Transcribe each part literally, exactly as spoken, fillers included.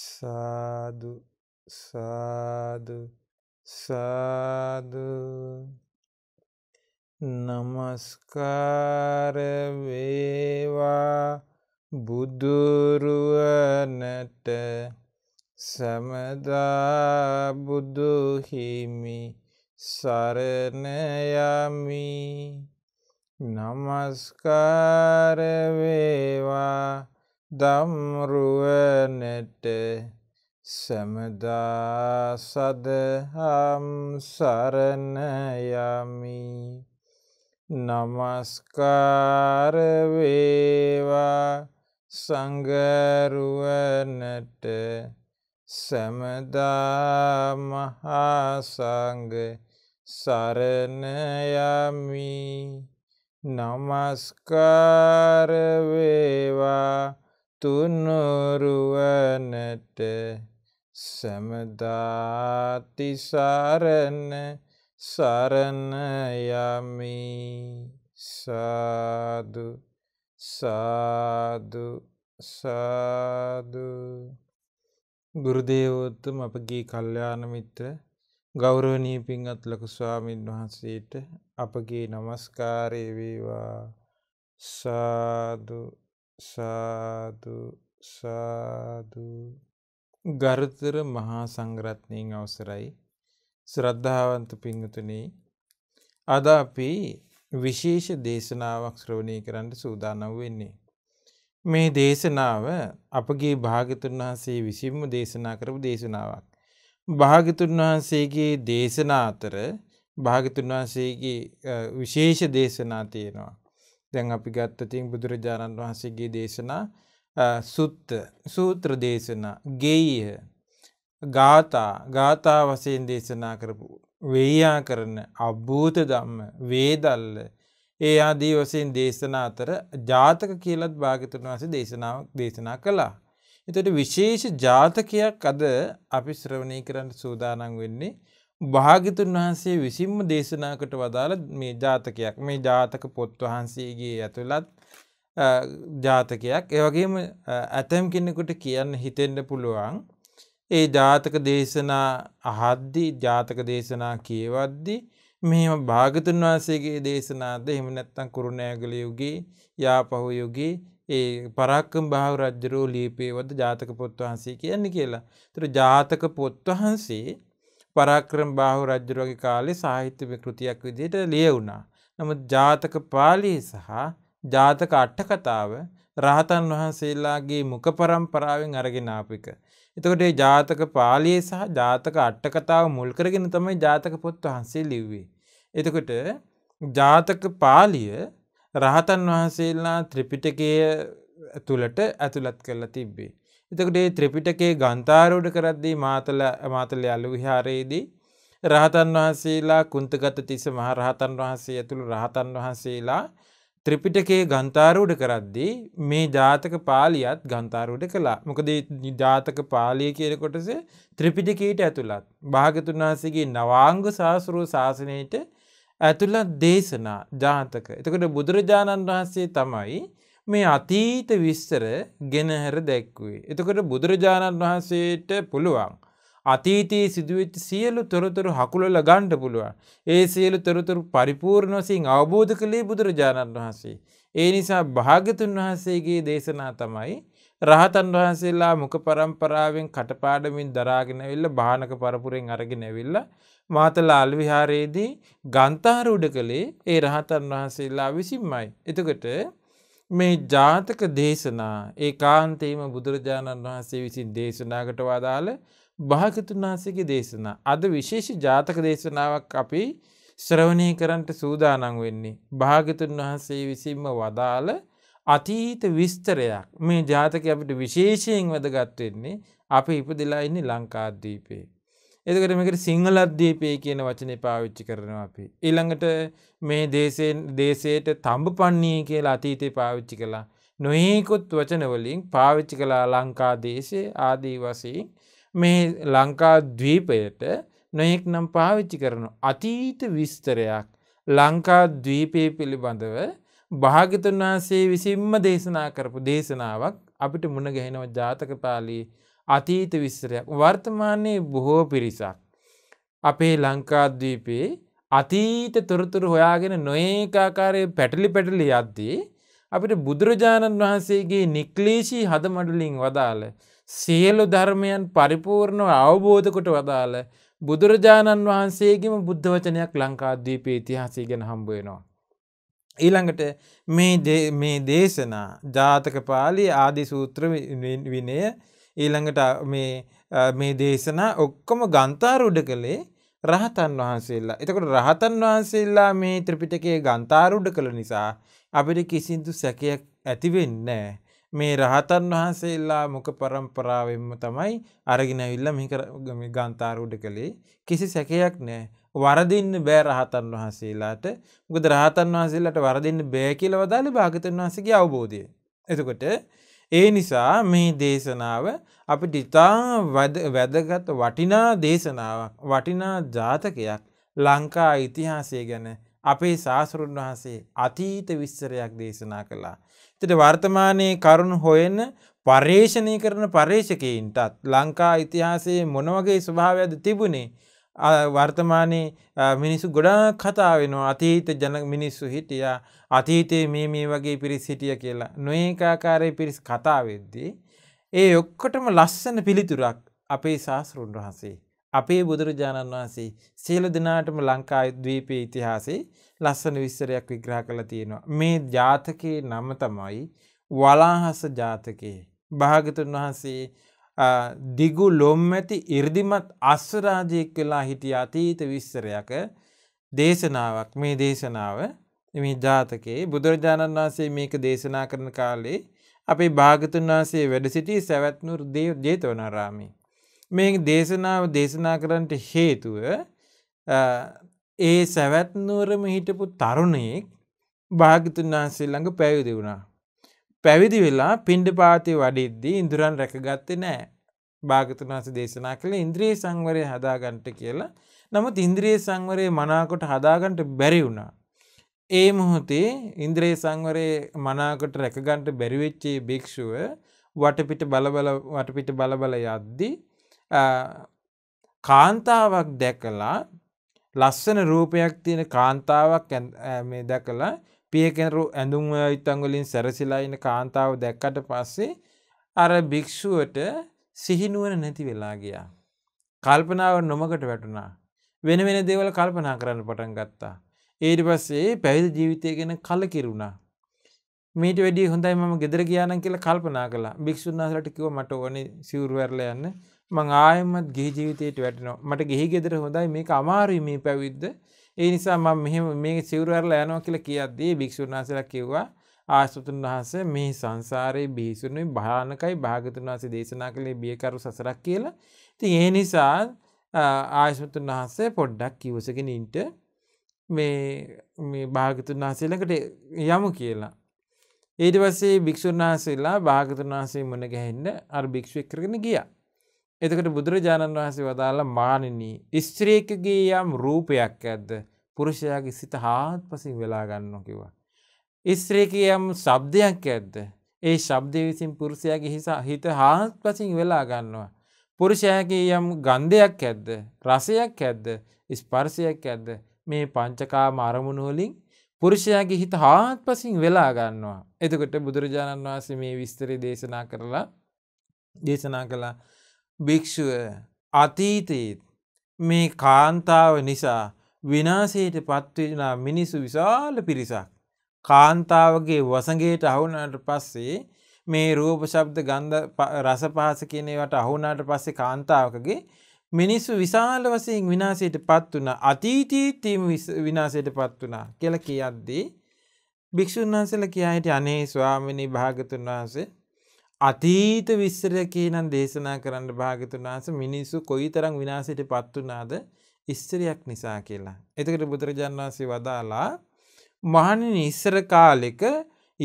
साधु साधु साधु। नमस्कार वेवा බුදුරුවනට සමදා බුදු හිමි සරණ යමි। නමස්කාර වේවා ධම්රුවනට සමදා සදහම් සරණ යමි। නමස්කාර වේවා संगरुवनट समदा महासंग शरणयामि। नमस्कार वेवा तुनुरुवनट समदा तिसारन शरणयामि। साधु साधु साधु। गुरुदेवोत्तम अपगे कल्याण मित्र गौरवनीय पिंगत्लक स्वामी वहाँसेट अपगे नमस्कार वेवा। साधु साधु साधु। गरुतर महासंग्रत्नी अवसराई श्रद्धावंत पिंगतुनी अदापि विशेष देशनावक श्रवणी करंट सूदानव वेन्ने මේ දේශනාව අපගේ භාග්‍යතුන් වහන්සේ විසින්ම දේශනා කරපු දේශනාවක්। භාග්‍යතුන් වහන්සේගේ දේශනා අතර භාග්‍යතුන් වහන්සේගේ විශේෂ දේශනා තියෙනවා। දැන් අපි ගත්තතින් බුදුරජාණන් වහන්සේගේ දේශනා සුත්ත සූත්‍ර දේශනා, ගේය ගාථා ගාථා වශයෙන් දේශනා කරපු වේයාකරණ, අභූත ධම්ම, වේදල්ල ඒ ආදී වශයෙන් දේශනා අතර ජාතක කියලත් භාග්‍යතුන් වහන්සේ දේශනාවක් දේශනා කළා। එතකොට විශේෂ ජාතකයක් අද අපි ශ්‍රවණය කරන්න සූදානම් වෙන්නේ භාග්‍යතුන් වහන්සේ විසින්ම දේශනාකට වදාළ මේ ජාතකයක්। මේ ජාතක පොත් වහන්සේගේ ඇතුළත් ජාතකයක්। ඒ වගේම ඇතම් කෙනෙකුට කියන්න හිතෙන්න පුළුවන් ඒ ජාතක දේශනා අහද්දී, ජාතක දේශනා කියවද්දී මෙහෙම භාග්‍යතුන් වහන්සේගේ දේශනාද එහෙම නැත්නම් කුරුණෑගල යුගයේ, යාපහුව යුගයේ ඒ පරාක්‍රම බාහු රජුගේ ලියපේවද ජාතක පොත් වහන්සේ කියන්නේ කියලා. ඒතර ජාතක පොත් වහන්සේ පරාක්‍රම බාහු රජුගේ කාලේ සාහිත්‍ය කෘතියක් විදිහට ලියුණා. නමුත් ජාතක පාළි සහ ජාතක අට කතාව රහතන් වහන්සේලාගේ මුඛ පරම්පරාවෙන් අරගෙන ආපු එක. එතකොට මේ ජාතක පාළිය සහ ජාතක අට කතාව මුල් කරගෙන තමයි ජාතක පොත් වහන්සේ ලිව්වේ। එතකොට ජාතක පාළිය රහතන් වහන්සේලා ත්‍රිපිටකය තුලට ඇතුළත් කරලා තිබ්බේ। එතකොට මේ ත්‍රිපිටකයේ ගාන්තාරෝඩ කරද්දී මාතල මාතල යළු විහාරයේදී රහතන් වහන්සේලා කුන්තගත තිස්ස මහ රහතන් වහන්සේ ඇතුළු රහතන් වහන්සේලා ත්‍රිපිටකයේ ගාන්තාරෝඩ කරද්දී මේ ජාතක පාළියත් ගාන්තාරෝඩ කළා। මොකද මේ ජාතක පාළිය කියන කොටස ත්‍රිපිටකයට ඇතුළත් භාග්‍යතුන් වහන්සේගේ නවාංග සාස්ත්‍රෝ ශාසනයට ඇතුළත් දේශනා ජාතක। එතකොට බුදුරජාණන් වහන්සේ තමයි මේ අතීත විස්තර ගෙනහැර දැක්ුවේ। එතකොට බුදුරජාණන් වහන්සේට පුළුවන් අතීතයේ සිදුවෙච්ච සියලු තොරතුරු හකුලලා ගන්න පුළුවන්। ඒ සියලු තොරතුරු පරිපූර්ණ වශයෙන් අවබෝධ කළේ බුදුරජාණන් වහන්සේ। ඒ නිසා භාග්‍යතුන් වහන්සේගේ දේශනා තමයි රහතන් වහන්සේලා මුඛ පරම්පරාවෙන් කටපාඩමින් දරාගෙන ඇවිල්ලා බාහනක පරපුරෙන් අරගෙන ඇවිල්ලා මාතලාල් විහාරයේදී ගාන්තාරූඪ කළේ ඒ රහතන් වහන්සේලා විසින්මයි। එතකොට මේ ජාතක දේශනා ඒකාන්තයෙන්ම බුදුරජාණන් වහන්සේ විසින් දේශනාකට වදාළ භාග්‍යතුන් වහන්සේගේ දේශනා। අද විශේෂ ජාතක දේශනාවක් අපි ශ්‍රවණය කරන්නට සූදානම් වෙන්නේ භාග්‍යතුන් වහන්සේ විසින්ම වදාළ අතීත විස්තරයක්। මේ ජාතකය අපිට විශේෂයෙන් වැදගත් වෙන්නේ අපි ඉපදලා ඉන්නේ ලංකාද්වීපයේ। එතකොට මේකට සිංහලද්වීපය කියන වචනේ පාවිච්චි කරනවා අපි। ඊළඟට මේ දේශයෙන් දේශයට තඹපන්ණිය කියලා අතීතේ පාවිච්චි කළා। නොයෙකුත් වචන වලින් පාවිච්චි කළා ලංකාදේශයේ ආදී වශයෙන් මේ ලංකා ද්වීපයට නොයෙක් නම් පාවිච්චි කරන අතීත විස්තරයක් ලංකා ද්වීපය පිළිබඳව භාග්‍යතුන් වහන්සේ විසින්ම දේශනා කරපු දේශනාවක් අපිට මුණ ගැහෙනවා ජාතක පාළියේ අතීත විස්තරයක්. වර්තමානයේ බොහෝ පිරිසක් අපේ ලංකාද්වීපයේ අතීත තොරතුරු හොයාගෙන නොඑක ආකාරයේ පැටලි පැටලි යද්දී අපිට බුදුරජාණන් වහන්සේගේ නික්ලේශී හදමඩලින් වදාළ සියලු ධර්මයන් පරිපූර්ණව අවබෝධ කොට වදාළ බුදුරජාණන් වහන්සේගේම බුද්ධ වචනයක් ලංකාද්වීපයේ ඉතිහාසය ගැන හම්බ වෙනවා. ඊළඟට මේ මේ දේශනා ජාතක පාළි ආදී සූත්‍ර විනය ඊළඟට මේ මේ දේශනා ඔක්කොම ගන්ථාරූඪ කළේ රහතන් වහන්සේලා. එතකොට රහතන් වහන්සේලා මේ ත්‍රිපිටකයේ ගන්ථාරූඪ කළ නිසා අපිට කිසිදු සැකයක් ඇති වෙන්නේ නැහැ. මේ රහතන් වහන්සේලා මුක පරම්පරාවෙන්ම තමයි අරගෙන ඇවිල්ලා මේක මේ ගාන්තාරූඪ කළේ. කිසි සැකයක් නැහැ. වරදින්න බෑ රහතන් වහන්සේලාට. මොකද රහතන් වහන්සේලාට වරදින්න බෑ කියලා වදාළේ භාග්‍යවතුන් වහන්සේගේ අවබෝධය. එතකොට ඒ නිසා මේ දේශනාව අපිට ඉතා වැදගත් වටිනා දේශනාවක්, වටිනා ජාතකයක්, ලංකා ඉතිහාසය ගැන අපේ සාස්ෘන් වහන්සේ අතීත විස්තරයක් දේශනා කළා. එතකොට වර්තමානයේ කරුණු හොයන පරිශ්‍රණය කරන පරිශ්‍රකීන්ටත් ලංකා ඉතිහාසයේ මොන වගේ ස්වභාවයක්ද තිබුණේ? වර්තමානයේ මිනිස්සු ගොඩාක් කතා වෙනවා අතීත ජන මිනිස්සු හිටියා, අතීතයේ මේ මේ වගේ පිරිස් හිටියා කියලා. නොඑක ආකාරයේ පිරිස් කතා වෙද්දී ඒ ඔක්කොටම ලස්සන පිළිතුරක් අපේ සාස්ෘන් වහන්සේ, අපේ බුදුරජාණන් වහන්සේ සියලු දෙනාටම ලංකාද්වීපයේ ඉතිහාසයේ ලස්සන විස්තරයක් විග්‍රහ කරලා තියෙනවා. මේ ජාතකයේ නම තමයි වලාහස ජාතකය. භාග්‍යවතුන් වහන්සේ දිගු ලොම් ඇති 이르දිමත් අස්වරාජයෙක් වෙලා හිටිය අතීත විස්තරයක දේශනාවක් මේ දේශනාව. මේ ජාතකයේ බුදුරජාණන් වහන්සේ මේක දේශනා කරන කාලේ අපේ භාග්‍යවතුන් වහන්සේ වැඩ සිටි සවැත්නුවර ජේතවනාරාමයේ මේ දේශනාව දේශනා කරන්නට හේතුව ඒ සවැත්නුවරම හිටපු තරුණයෙක් භාග්‍යවතුන් වහන්සේ ළඟ පැවිදි වුණා. පැවිදි වෙලා පිණ්ඩපාතේ වඩිද්දී ඉන්ද්‍රයන් රැකගත්තේ නැහැ. භාග්‍යවතුන් වහන්සේ දේශනා කළේ ඉන්ද්‍රිය සංවරය හදාගන්නට කියලා. නමුත් ඉන්ද්‍රිය සංවරය මනාකොට හදාගන්නට බැරි වුණා. ඒ මොහොතේ ඉන්ද්‍රිය සංවරය මනාකොට රැකගන්නට බැරි වෙච්ච භික්ෂුව වටපිට බලබල වටපිට බලබල යද්දී කාන්තාවක් දැකලා ලස්සන රූපයක් තියෙන කාන්තාවක් මේ දැකලා පියකෙන ඇඳුම් අයිතන් වලින් සැරසිලා ඉන්න කාන්තාව දැක්කට පස්සේ අර භික්ෂුවට සිහිනුවන නැති වෙලා ගියා. කල්පනාව නොමකට වැටුණා. වෙන වෙන දේවල් කල්පනා කරන්න පටන් ගත්තා. ඊට පස්සේ පැවිදි ජීවිතය ගැන කලකිරුණා. මීට වැඩිය හොඳයි මම ගෙදර ගියා නම් කියලා කල්පනා කළා. භික්ෂුන් වහන්සේලාට කිව්වා මට ඕනේ සිවුරු වර්ලා යන්න. මං ආයෙමත් ගෙහි ජීවිතයට වැටෙනවා. මට ගෙහි ගෙදර හොඳයි, මේක අමාරුයි මේ පැවිද්ද. ඒ නිසා මම මෙහෙම මේ සිවුරු අරලා යනවා කියලා කියද්දී භික්ෂුන් වහන්සේලා කිව්වා ආසතුන් වහන්සේ මේ සංසාරේ බිහිසුණුයි භයානකයි භාග්‍යවතුන් වහන්සේ දේශනා කළේ බියකරු සසරක් කියලා. ඉතින් ඒ නිසා ආසතුන් වහන්සේ පොඩ්ඩක් කිව්වසකින් ඉන්න මේ මේ භාග්‍යවතුන් වහන්සේ ළඟට යමු කියලා. ඊට පස්සේ භික්ෂුන් වහන්සේලා භාග්‍යවතුන් වහන්සේ මුණ ගැහෙන්න අර භික්ෂුව එක්කගෙන ගියා. එතකොට බුදුරජාණන් වහන්සේ වදාළ මානිනී ස්ත්‍රියකගේ යම් රූපයක් ඇද්ද පුරුෂයාගේ සිත හාත්පසින් වෙලා ගන්නවා කිව්වා. ස්ත්‍රියකගේ යම් ශබ්දයක් ඇද්ද ඒ ශබ්දය විසින් පුරුෂයාගේ හිත හාත්පසින් වෙලා ගන්නවා. පුරුෂයාගේ යම් ගන්ධයක් ඇද්ද රසයක් ඇද්ද ස්පර්ශයක් ඇද්ද මේ පංචකාම අරමුණු වලින් පුරුෂයාගේ හිත හාත්පසින් වෙලා ගන්නවා. එතකොට බුදුරජාණන් වහන්සේ මේ විස්තරය දේශනා කරලා දේශනා කළා භික්ෂුව අතීතයේ මේ කාන්තාව නිසා විනාශයට පත්වෙන මිනිසු විශාල පිරිසක් කාන්තාවගේ වසඟයට අහු වුණාට පස්සේ මේ රූප ශබ්ද ගන්ධ රස පහස කියන ඒවාට අහු වුණාට පස්සේ කාන්තාවකගේ මිනිසු විශාල වශයෙන් විනාශයට පත් වුණා. අතීතයේ විනාශයට පත් වුණා කියලා කියද්දී භික්ෂුන් වහන්සේලා කියා හිටියේ අනේ ස්වාමිනී භාග්‍යවතුන් වහන්සේ අතීත විස්තරකේනම් දේශනා කරන්න භාග්‍යවතුන් වහන්සේ මිනිස්සු කොයිතරම් විනාශයට පත් වුණාද ස්ත්‍රියක් නිසා කියලා. එතකොට බුදුරජාණන් වහන්සේ වදාලා මහණෙනි ඉස්සර කාලෙක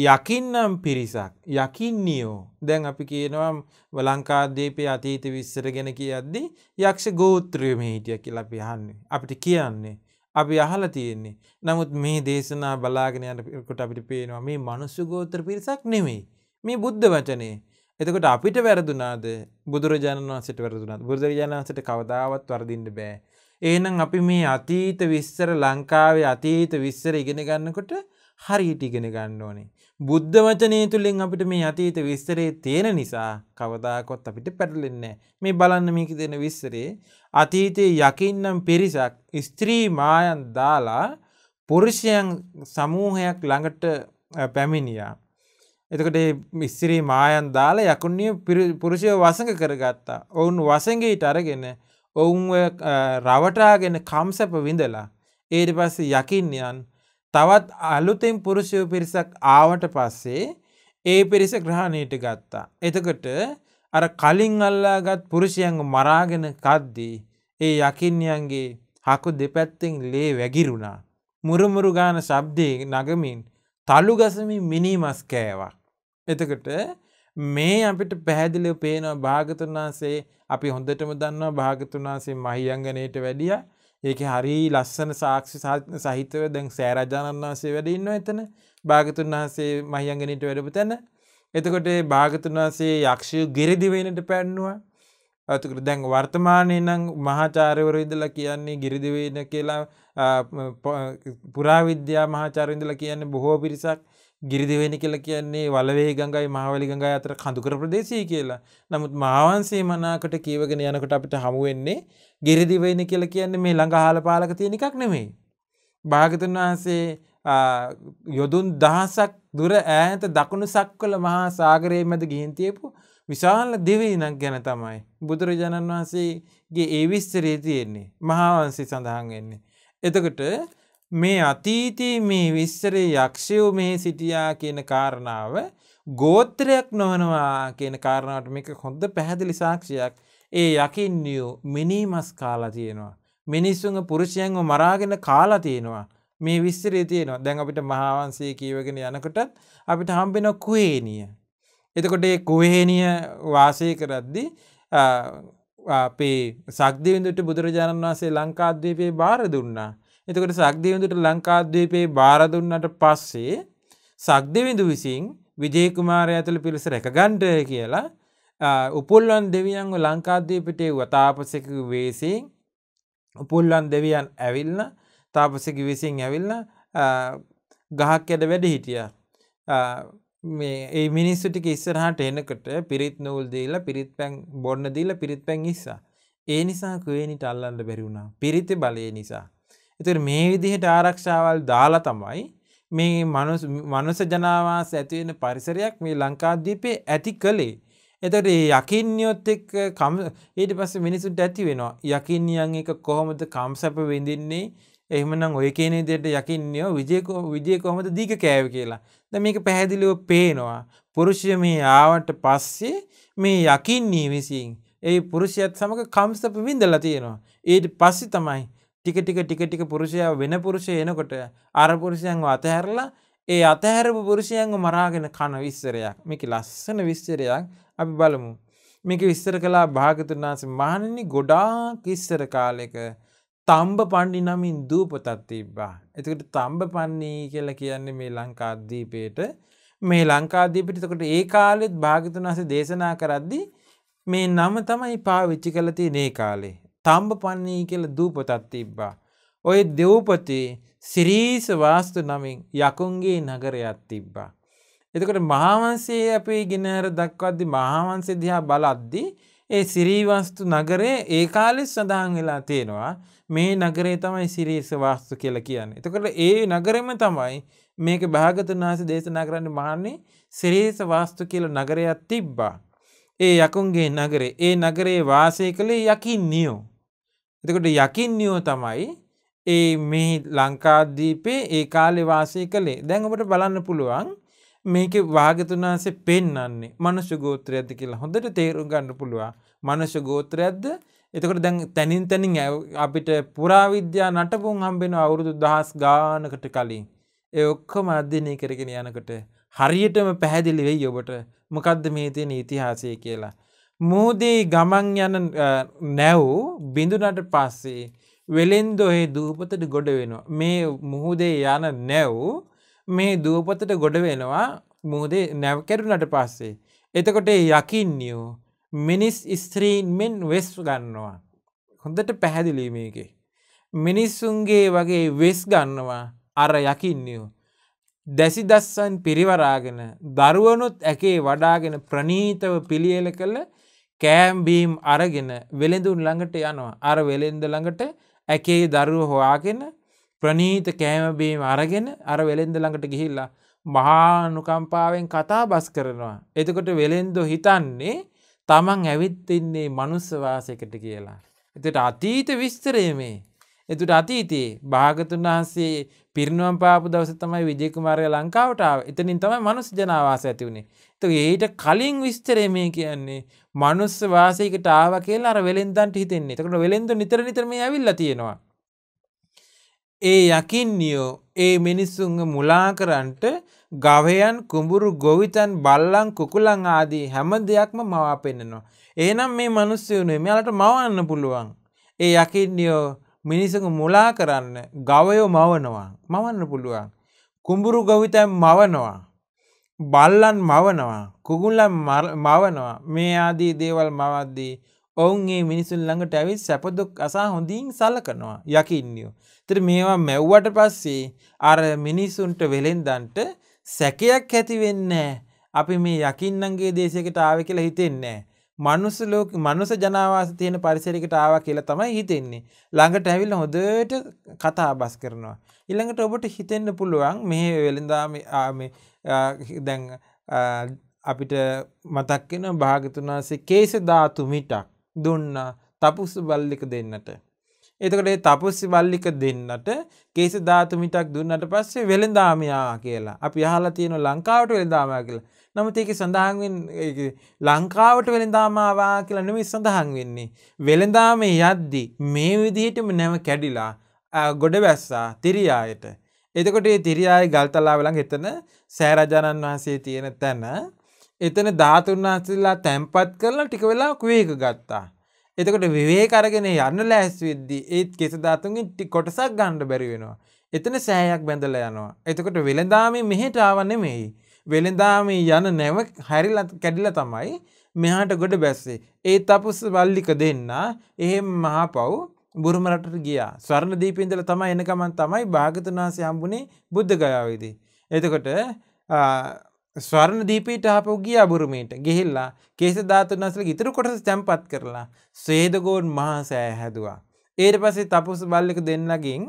යකින්නම් පිරිසක් යකින්නියෝ දැන් අපි කියනවා ලංකාද්වීපයේ අතීත විස්තර ගැන කියද්දී යක්ෂ ගෝත්‍රය මේ හිටියා කියලා අපි අහන්නේ. අපිට කියන්නේ අපි අහලා තියෙන්නේ. නමුත් මේ දේශනා බලාගෙන යනකොට අපිට පේනවා මේ මනුස්ස ගෝත්‍ර පිරිසක් නෙමෙයි. මේ බුද්ධ වචනේ එතකොට අපිට වැරදුනාද බුදුරජාණන් වහන්සේට වැරදුනාද? බුදුරජාණන් වහන්සේට කවදාවත් වරදින්න බෑ. එහෙනම් අපි මේ අතීත විස්තර ලංකාවේ අතීත විස්තර ඉගෙන ගන්නකොට හරියට ඉගෙන ගන්න ඕනේ. බුද්ධ වචනේ තුලින් අපිට මේ අතීත විස්තරේ තේන නිසා කවදාකවත් අපිට පැටලෙන්නේ නෑ. මේ බලන්න මේක දෙන විස්තරේ අතීතයේ යකින්නම් පිරිසක් ස්ත්‍රී මායන් දාලා පුරුෂයන් සමූහයක් ළඟට පැමිණියා. එතකොට මේ ස්ත්‍රී මායන් දාලා යකුණිය පුරුෂය වසඟ කරගත්තා. ඔවුන් වසඟීට අරගෙන ඔවුන්ව රවටාගෙන කම්සප විඳලා ඊට පස්සේ යකින්නියන් තවත් අලුතෙන් පුරුෂය පිරිසක් ආවට පස්සේ ඒ පිරිස ග්‍රහණයට ගත්තා. එතකොට අර කලින් අල්ලාගත් පුරුෂයන්ව මරාගෙන කද්දී ඒ යකින්නියන්ගේ හකු දෙපැත්තෙන් ලේ වැగిරුණා. මුරුමුරු ගාන ශබ්දේ නගමින් තලු ගසමින් මිනිමස් කෑවා. එතකොට මේ අපිට පැහැදිලිව පේනවා භාගතුන් වහන්සේ අපි හොඳටම දන්නවා භාගතුන් වහන්සේ මහියංගණයට වැඩියා. ඒකේ හරි ලස්සන සාක්ෂි සහිතව දැන් සෑරජානන් වහන්සේ වැඩ ඉන්නවා එතන. භාගතුන් වහන්සේ මහියංගණයට වැඩපු තැන. එතකොට භාගතුන් වහන්සේ යක්ෂය ගිරිදිවයිනට පැන්නුවා. එතකොට දැන් වර්තමානයේ නම් මහාචාර්යවරු ඉඳලා කියන්නේ ගිරිදිවයින කියලා පුරාවිද්‍යා මහාචාර්යවරු ඉඳලා කියන්නේ බොහෝ පිරිසක් ගිරිදිවයින කියලා කියන්නේ වලවේ ගඟයි මහවැලි ගඟයි අතර කඳුකර ප්‍රදේශය කියලා. නමුත් මහාවංශයේ මනාකට කියවගෙන යනකොට අපිට හමු වෙන්නේ ගිරිදිවයින කියලා කියන්නේ මේ ළඟ අහල පාලක තියෙන එකක් නෙමෙයි. භාගතුන් වහන්සේ යොදුන් දහසක් දුර ඈත දකුණු සක්වල මහා සාගරයේ මැද ගිහින් තියපු විශාල දිවයිනක් ගැන තමයි බුදුරජාණන් වහන්සේගේ ඒ විස්තරය තියෙන්නේ මහාවංශයේ සඳහන් වෙන්නේ. එතකොට මේ අතීතයේ මේ විස්තරේ යක්ෂයෝ මේ සිටියා කියන කාරණාව ගෝත්‍රයක් නොවනවා කියන කාරණාවට මේක හොඳ පැහැදිලි සාක්ෂියක්. ඒ යකින්නියෝ මිනිමස් කාලා තියෙනවා. මිනිස්සුන්ගේ පුරුෂයන්ව මරාගෙන කාලා තියෙනවා. මේ විස්තරේ තියෙනවා. දැන් අපිට මහාවංශයේ කියවගෙන යනකොටත් අපිට හම්බෙන කුහේනිය. එතකොට මේ කුහේනිය වාසය කරද්දී අපේ සක්දිවිඳුට බුදුරජාණන් වහන්සේ ලංකාද්වීපේ බාර දුන්නා. එතකොට සක්දිවිඳුට ලංකාද්වීපේ බාර දුන්නට පස්සේ සක්දිවිඳු විසින් විජය කුමාරයා ඇතුළු පිරිස රැකගන්න කියලා උපුල්වන් දෙවියන්ව ලංකාද්වීපයට වතාපසෙක වෙසින් උපුල්වන් දෙවියන් ඇවිල්ලා තාපසෙක වෙසින් ඇවිල්ලා ගහක් යට වැඩ හිටියා. මේ ඒ මිනිස්සු ටික ඉස්සරහට එනකොට පිරිත් නූල් දීලා පිරිත් පැන් බොන්න දීලා පිරිත් පැන් ඉස්සා. ඒ නිසා කුවේණිට අල්ලන්න බැරි වුණා. පිරිතේ බලය නිසා. ඉතින් මේ විදිහට ආරක්ෂාවල් දාලා තමයි මේ මනුස්ස මනුස්ස ජනවාස ඇති වෙන පරිසරයක් මේ ලංකාද්වීපේ ඇති කළේ. එතකොට මේ යකින්නියොත් එක්ක ඊට පස්සේ මිනිසුන්ට ඇති වෙනවා. යකින්නියන් එක කොහොමද කම්සප වෙඳින්නේ? එහෙමනම් ඔය කියන විදිහට යකින්නියෝ විජේ විජේ කොහොමද දීක කෑවේ කියලා. දැන් මේක පැහැදිලිව පේනවා. පුරුෂය මේ ආවට පස්සේ මේ යකින්නී විසින් ඒ පුරුෂයත් සමග කම්සප විඳලා තියෙනවා. ඊට පස්සේ තමයි ටික ටික ටික ටික පුරුෂයා වෙන පුරුෂය එනකොට අර පුරුෂයන්ව අතහැරලා ඒ අතහැරපු පුරුෂයන්ව මරාගෙන කන විස්තරයක්. මේක ලස්සන විස්තරයක් අපි බලමු. මේක විස්තර කළා භාගතුන් වහන්සේ. මහණෙනි, ගොඩාක් ඉස්සර කාලෙක තඹ පන්නි නමින් දූපතක් තිබ්බා. එතකොට තඹ පන්නි කියලා කියන්නේ මේ ලංකාද්වීපේට මේ ලංකාද්වීපෙට එතකොට ඒ කාලෙත් භාගතුන් වහන්සේ දේශනා කරද්දී මේ නම තමයි පාවිච්චි කළ තියෙන්නේ ඒ කාලේ. තම්බ පන්නේ කියලා දූපතක් තිබ්බා. ඔය දූපතේ සිරීස වාස්තු නමින් යකුන්ගේ නගරයක් තිබ්බා. එතකොට මහාවංශයේ අපි ගිනහර දක්වද්දී මහාවංශය දිහා බලද්දී ඒ සිරීවස්තු නගරය ඒ කාලේ සඳහන් වෙලා තියෙනවා. මේ නගරය තමයි සිරීස වාස්තු කියලා කියන්නේ. එතකොට ඒ නගරෙම තමයි මේක භාගතුන් වහන්සේ දේශනා කරන්න මහන්නේ සිරීස වාස්තු කියලා නගරයක් තිබ්බා. ඒ යකුන්ගේ නගරේ ඒ නගරේ වාසය කළේ යකින්නියෝ. එතකොට යකින්නියෝ තමයි ඒ මේ ලංකාද්වීපේ ඒ කාලේ වාසය කළේ. දැන් අපිට බලන්න පුළුවන් මේකේ භාගතුන් වහන්සේ පෙන්වන්නේ මනුෂ්‍ය ගෝත්‍රයක්ද කියලා හොඳට තේරුම් ගන්න පුළුවන්. මනුෂ්‍ය ගෝත්‍රයක්ද? එතකොට දැන් තනින් තනින් අපිට පුරාවිද්‍යා නටබුන් හම්බෙනවා අවුරුදු දහස් ගානකට කලින්. ඒ ඔක්කොම අධ්‍යයනය කරගෙන යනකොට හරියටම පැහැදිලි වෙයි ඔබට මොකද්ද මේ තියෙන ඉතිහාසය කියලා. මොහොතේ ගමන් යන නැව් බිඳුනට පස්සේ වෙලෙන්දොහි දූපතට ගොඩ වෙනවා. මේ මොහොතේ යන නැව් මේ දූපතට ගොඩ වෙනවා. මොහොතේ නැව් කැඩුනට පස්සේ එතකොට යකින්නියෝ මිනිස් ස්ත්‍රීන් මෙන් වෙස් ගන්නවා. හොඳට පැහැදිලි මේකේ. මිනිසුන්ගේ වගේ වෙස් ගන්නවා අර යකින්නියෝ. දැසි දස්සන් පිරිවරාගෙන දරුවනොත් ඇකේ වඩාගෙන ප්‍රණීතව පිළියෙල කළ කෑම් බීම් අරගෙන වෙලෙඳුන් ළඟට යනවා. අර වෙලෙඳ ළඟට ඇකේ දරුව හොයාගෙන ප්‍රණීත කෑම බීම් අරගෙන අර වෙලෙඳ ළඟට ගිහිල්ලා මහා නුකම්පාවෙන් කතා බස් කරනවා. එතකොට වෙලෙන්දෝ හිතන්නේ තමන් ඇවිත් ඉන්නේ මනුෂ්‍ය වාසයකට කියලා. එතකොට අතීත විස්තරය මේ. එතකොට අතීතේ භාගතුන් වහන්සේ පිරිනවම් පාපු දවසේ තමයි විජේ කුමාරයා ලංකාවට ආවේ. එතනින් තමයි මනුෂ්‍ය ජනාවාසය ඇති වුනේ. එතකොට ඊට කලින් විස්තරය මේ කියන්නේ මනුෂ්‍ය වාසයකට ආවා කියලා අර වෙලෙන්දන්ට හිතෙන්නේ. එතකොට වෙලෙන්දෝ නිතර නිතර මේ ඇවිල්ලා තියෙනවා. ඒ යකින්නියෝ ඒ මිනිස්සුන්ව මුලා කරන්නට ගවයන් කුඹුරු ගොවිතන් බල්ලන් කුකුලන් ආදී හැම දෙයක්ම මවා පෙන්නනවා. එහෙනම් මේ මිනිස්සු නේ මෙයාලට මවන්න පුළුවන්. ඒ යකින්නියෝ මිනිස්සුන්ව මුලා කරන්න ගවයෝ මවනවා. මවන්න පුළුවන්. කුඹුරු ගොවිතන් මවනවා. බල්ලන් මවනවා. කුකුලන් මවනවා. මේ ආදී දේවල් මවද්දී ඔවුන් මේ මිනිසුන් ළඟට ඇවිත් සැප දුක් අසා හොඳින් සලකනවා යකින්නියෝ. ඒතර මේවා මැව්වට පස්සේ අර මිනිසුන්ට වෙලෙන්දන්ට සැකයක් ඇති වෙන්නේ අපි මේ යකින්නන්ගේ දේශයකට ආවේ කියලා හිතෙන්නේ නැහැ. මනුස්ස ලෝක මනුස්ස ජනාවාස තියෙන පරිසරයකට ආවා කියලා තමයි හිතෙන්නේ. ළඟට ඇවිල්ලා හොඳට කතා බස් කරනවා. ඊළඟට ඔබට හිතෙන්න පුළුවන් මේ වෙලෙන්දා මේ දැන් අපිට මතක් වෙන භාගතුන් වහන්සේ කේස ධාතු මිටක් දුන්න තපුස් බල්ලික දෙන්නට. එතකොට ඒ තපුස් බල්ලික දෙන්නට කේස ධාතු මිටක් දුන්නට පස්සේ වෙලඳාමියා කියලා. අපි අහලා තියෙනවා ලංකාවට වෙලඳාමා කියලා. නමුත් ඒකේ සඳහන් වෙන්නේ ලංකාවට වෙලඳාමාවා කියලා නෙමෙයි සඳහන් වෙන්නේ. වෙලඳාමේ යද්දි මේ විදිහටම නැව කැඩිලා ගොඩ වැස්සා තිරියායට. එතකොට ඒ තිරියායේ ගල්තලාව ළඟ එතන සෑරජානන් වහන්සේ තියෙන තැන එතන ධාතුන් වහන්සේලා තැන්පත් කරලා ටික වෙලාවක් විවේක ගත්තා. එතකොට විවේක අරගෙන යන්න ලෑස්ති වෙද්දී ඒත් කේස ධාතුන්ගෙන් ටික කොටසක් ගන්න බැරි වෙනවා. එතන සෑයක් බැඳලා යනවා. එතකොට වෙලඳාමේ මෙහෙට ආව නෙමෙයි. වෙලඳාමේ යන නැව හැරිලා කැඩිලා තමයි මෙහාට ගොඩ බැස්සේ. ඒ තපුස් වල්ලික දෙන්න එහෙම මහපව් බුරුම රටට ගියා. ස්වර්ණදීපේ ඉඳලා තමයි එන ගමන් තමයි භාගතුන් වහන්සේ හම්බුනේ බුද්ධ ගයාවේදී. එතකොට ස්වර්ණදීපීට ආපහු ගියා බුරුමේට. ගිහිල්ලා කේස ධාතුන් වහන්සේලා ඉතුරු කොටස තැම්පත් කරලා ස්වේදගෝන් මහා සෑය හැදුවා. ඊට පස්සේ තපස් බල්ලික දෙන්නගෙන්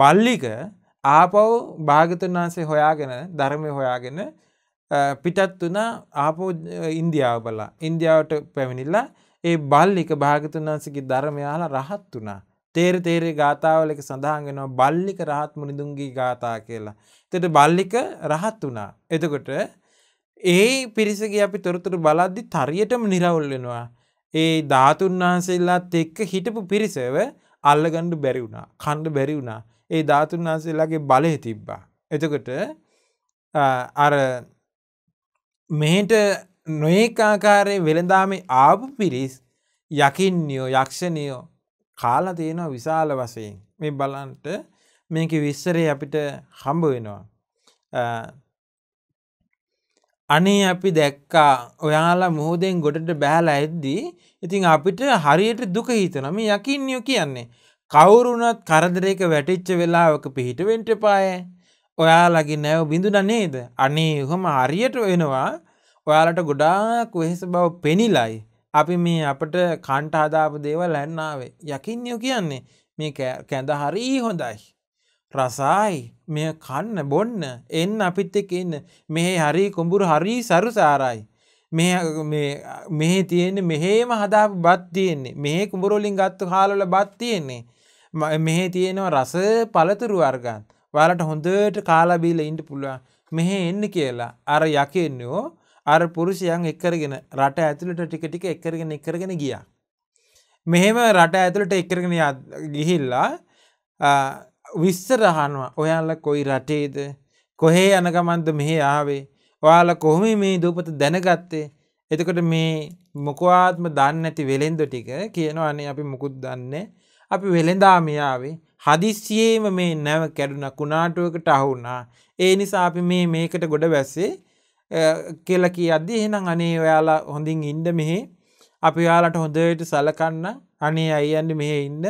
බල්ලික ආපහු භාගතුන් වහන්සේ හොයාගෙන ධර්මයේ හොයාගෙන පිටත් වුණා. ආපහු ඉන්දියාව බලලා ඉන්දියාවට පැමිණිලා ඒ බල්ලික භාගතුන් වහන්සේගේ ධර්මය අහලා රහත් වුණා. තේර තේරේ ගාථාවල එක සඳහන් වෙනවා බල්ලික රහත් මුනිඳුන්ගේ ගාථා කියලා. එතකොට බල්ලික රහත් වුණා. එතකොට ඒ පිරිසගේ අපි තොරතුරු බලද්දි තරියටම निराවුල් වෙනවා. ඒ ධාතුන් වහන්සේලාත් එක්ක හිටපු පිරිසව අල්ලගන්න බැරි වුණා. කන්න බැරි වුණා. ඒ ධාතුන් වහන්සේලාගේ බලය තිබ්බා. එතකොට අර මෙහෙට නොඑක ආකාරයේ වෙලඳාමේ ආපු පිරිස් යකින්නියෝ යක්ෂණියෝ කාලා තියෙනවා විශාල වශයෙන්. මේ බලන්ට මේකේ විස්තරේ අපිට හම්බ වෙනවා. අනේ අපි දැක්කා ඔයාලා මොහොතෙන් ගොඩට බහලා ඇද්දී ඉතින් අපිට හරියට දුක හිතෙනවා. මේ යකින්නියෝ කියන්නේ කවුරුණත් කරදරයක වැටිච්ච වෙලාවක පිහිට වෙන්න එපාය. ඔයාලගේ නැව බිඳුණා නේද? අනේ ඔහම හරියට වෙනවා. ඔයාලට ගොඩාක් වෙහෙස බව පෙනිලයි අපි මේ අපට කන්ට හදාපු දේවල් යන්න ආවේ. යකින්නියෝ කියන්නේ මේ කැඳ හරි හොඳයි. රසයි. මේ කන්න බොන්න එන්න අපිත් එක්ක ඉන්න. මෙහි හරි කුඹුරු හරි සරුසාරයි. මේ මේ මෙහි තියෙන්නේ මෙහෙම හදාපු බත් තියෙන්නේ. මෙහි කුඹුරු වලින් ගත්ත කාලවල බත් තියෙන්නේ. මෙහි තියෙනවා රස පළතුරු වර්ගන්. ඔයාලට හොඳට කාලා බීලා ඉන්න පුළුවන්. මෙහි එන්න කියලා අර යකින්නියෝ අර පුරුෂයන් එක් කරගෙන රට ඇතුළට ටික ටික එක් කරගෙන එක් කරගෙන ගියා. මෙහෙම රට ඇතුළට එක් කරගෙන ගිහිල්ලා විස්තර අහනවා. ඔයාලා කොයි රටේද? කොහේ යන ගමන්ද මෙහෙ ආවේ? ඔයාලා කොහොම මේ දූපත දැනගත්තේ? එතකොට මේ මොකවාත්ම දන්නේ නැති වෙලෙන්දෝ ටික කියනවා අනේ අපි මොකුත් දන්නේ. අපි වෙලෙන්දාමේ ආවේ. හදිස්සියෙම මේ නැව කැඩුනා කුණාටුවකට අහුණා. ඒ නිසා අපි මේ මේකට ගොඩ වැස්සේ කියලා කියද්දී එහෙනම් අනේ ඔයාලා හොඳින් ඉන්න මෙහි අපි ඔයාලට හොඳට සලකන්න අනේ අයියන්නේ මෙහි ඉන්න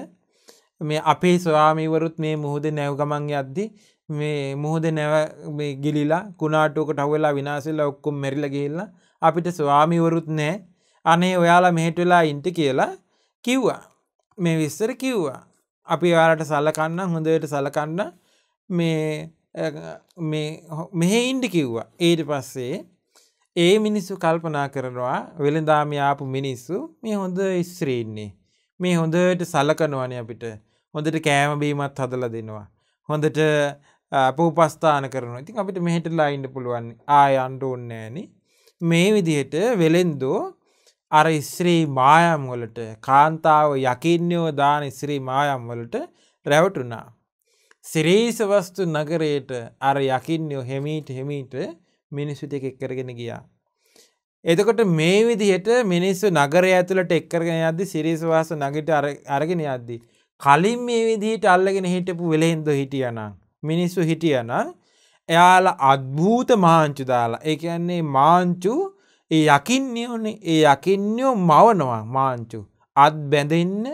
මේ අපේ ස්වාමීවරුත් මේ මුහුදේ නැව ගමන් යද්දී මේ මුහුදේ නැව මේ ගිලිලා කුණාටුවකට අහුවෙලා විනාශ වෙලා ඔක්කොම මෙරිලා ගිහිල්ලා අපිට ස්වාමීවරුත් නැහැ අනේ ඔයාලා මෙහෙට වෙලා ඉන්න කියලා කිව්වා මේ විස්තර කිව්වා අපි ඔයාලට සලකන්න හොඳට සලකන්න මේ මෙහෙ ඉන්න කිව්වා ඊට පස්සේ ඒ මිනිස්සු කල්පනා කරනවා වෙලඳාම ආපු මිනිස්සු මේ හොඳ ඉස්රේ ඉන්නේ මේ හොඳට සලකනවානේ අපිට හොඳට කෑම බීමත් හදලා දෙනවා හොඳට අපෝපස්ථාන කරනවා ඉතින් අපිට මෙහෙටලා ඉන්න පුළුවන් ආය යන්න ඕනේ නෑනේ මේ විදිහට වෙලෙන්දෝ අර ඉස්රේ මායම් වලට කාන්තාව යකින්නෝ දාන ඉස්රේ මායම් වලට රැවටුණා සිරීස වස්තු නගරයට අර යකින්නෝ හැමීට හැමීට මිනිස්සු දෙක එක්කගෙන ගියා. එතකොට මේ විදිහට මිනිස්සු නගරය ඇතුළට එක්කගෙන යද්දි සිරීස වස්තු නගරයට අරගෙන යද්දි කලින් මේ විදිහට අල්ලගෙන හිටපු වෙලෙන්දෝ හිටියානම් මිනිස්සු හිටියානම් එයාලා අද්භූත මාංචු දාලා. ඒ කියන්නේ මාංචු ඒ යකින්නෝනේ ඒ යකින්නෝ මවනවා මාංචු. අත් බැඳෙන්න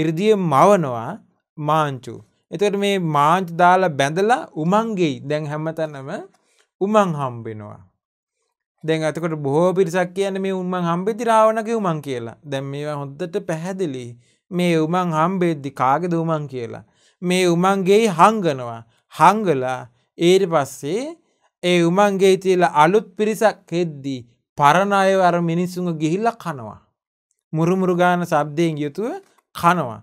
이르දිය මවනවා මාංචු. එතකොට මේ මාංච දාලා බැඳලා උමංගෙයි දැන් හැමතැනම උමං හම්බෙනවා. දැන් එතකොට බොහෝ පිරිසක් කියන්නේ මේ උමං හම්බෙද්දි රාවණගේ උමං කියලා. දැන් මේවා හොද්දට පැහැදිලි. මේ උමං හම්බෙද්දි කාගේද උමං කියලා. මේ උමංගෙයි හංගනවා. හංගලා ඊට පස්සේ ඒ උමංගෙයි තියලා අලුත් පිරිසක් හෙද්දි පරණ අයව අර මිනිසුන්ව ගිහිල්ලා කනවා. මුරුමුරු ගාන ශබ්දයෙන් යුතුව කනවා.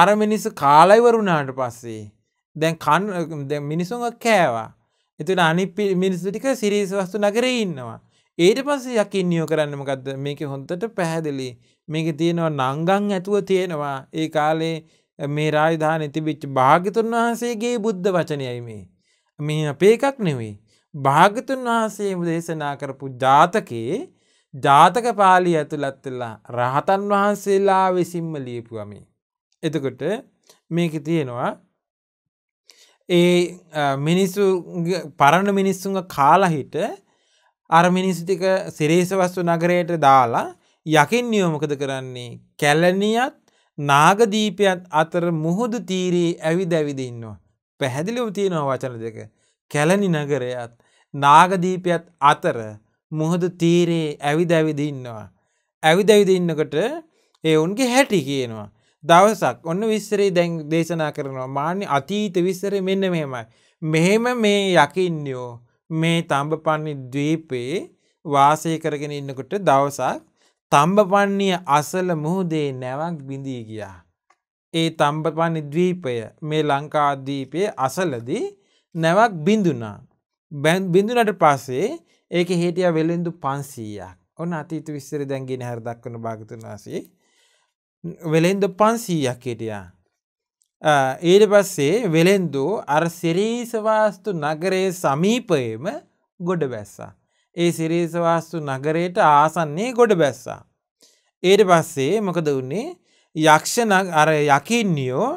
අර මිනිස්සු කාලා ඉවර වුණාට පස්සේ දැන් කන් දැන් මිනිසුන් කෑවා. එතන අනිත් මිනිස්සු ටික සිරීස් වස්තු නගරේ ඉන්නවා. ඊට පස්සේ යකින්නියෝ කරන්නේ මොකද්ද? මේකේ හොඳට පැහැදිලි. මේකේ තියෙනවා නංගන් ඇතුව තියෙනවා. ඒ කාලේ මේ රාජධානී තිබිච්ච භාග්‍යතුන් වහන්සේගේ බුද්ධ වචනයයි මේ. මේ අපේ එකක් නෙවෙයි. භාග්‍යතුන් වහන්සේ දේශනා කරපු ජාතකේ ජාතක පාළිය ඇතුළත් වෙලා රහතන් වහන්සේලා විසින්ම ලියපුවා මේ. එතකොට මේක තියෙනවා ඒ මිනිස්සු පරණ මිනිස්සුන්ගේ කාලා හිට අර මිනිස්සු ටික සිරීස වස්තු නගරයට දාලා යකින්නියෝ මොකද කරන්නේ කැලණියත් නාගදීපයත් අතර මුහුදු තීරේ ඇවිද ඇවිද ඉන්නවා පැහැදිලිව තියෙනවා වචන දෙක කැලණි නගරයත් නාගදීපයත් අතර මුහුදු තීරේ ඇවිද ඇවිද ඉන්නවා ඇවිද ඇවිද ඉන්නකොට ඒ උන්ගේ හැටි කියනවා දවසක් ඔන්න විස්තරේ දැන් දේශනා කරනවා මාන්නේ අතීත විස්තරේ මෙන්න මෙහෙමයි මෙහෙම මේ යකින්නෝ මේ තඹපන්ණි ද්වීපේ වාසය කරගෙන ඉන්නකොට දවසක් තඹපන්ණිය අසල මුහුදේ නැවක් බිඳී ගියා ඒ තඹපන්ණි ද්වීපය මේ ලංකා ද්වීපයේ අසලදී නැවක් බිඳුණා බිඳුණාට පස්සේ ඒකේ හිටියා වෙළෙන්දු පන්සීයක් ඔන්න අතීත විස්තරේ දැන් ගෙන හර දක්වන භාගතුන් වහන්සේ වෙලෙන්දු පන්සීයක් හිටියා. ඊට පස්සේ වෙලෙන්දු අර සිරීස වාස්තු නගරයේ සමීපයේම ගොඩ බැස්සා. ඒ සිරීස වාස්තු නගරයට ආසන්නයේ ගොඩ බැස්සා. ඊට පස්සේ මොකද වුනේ? යක්ෂ අර යකින්නියෝ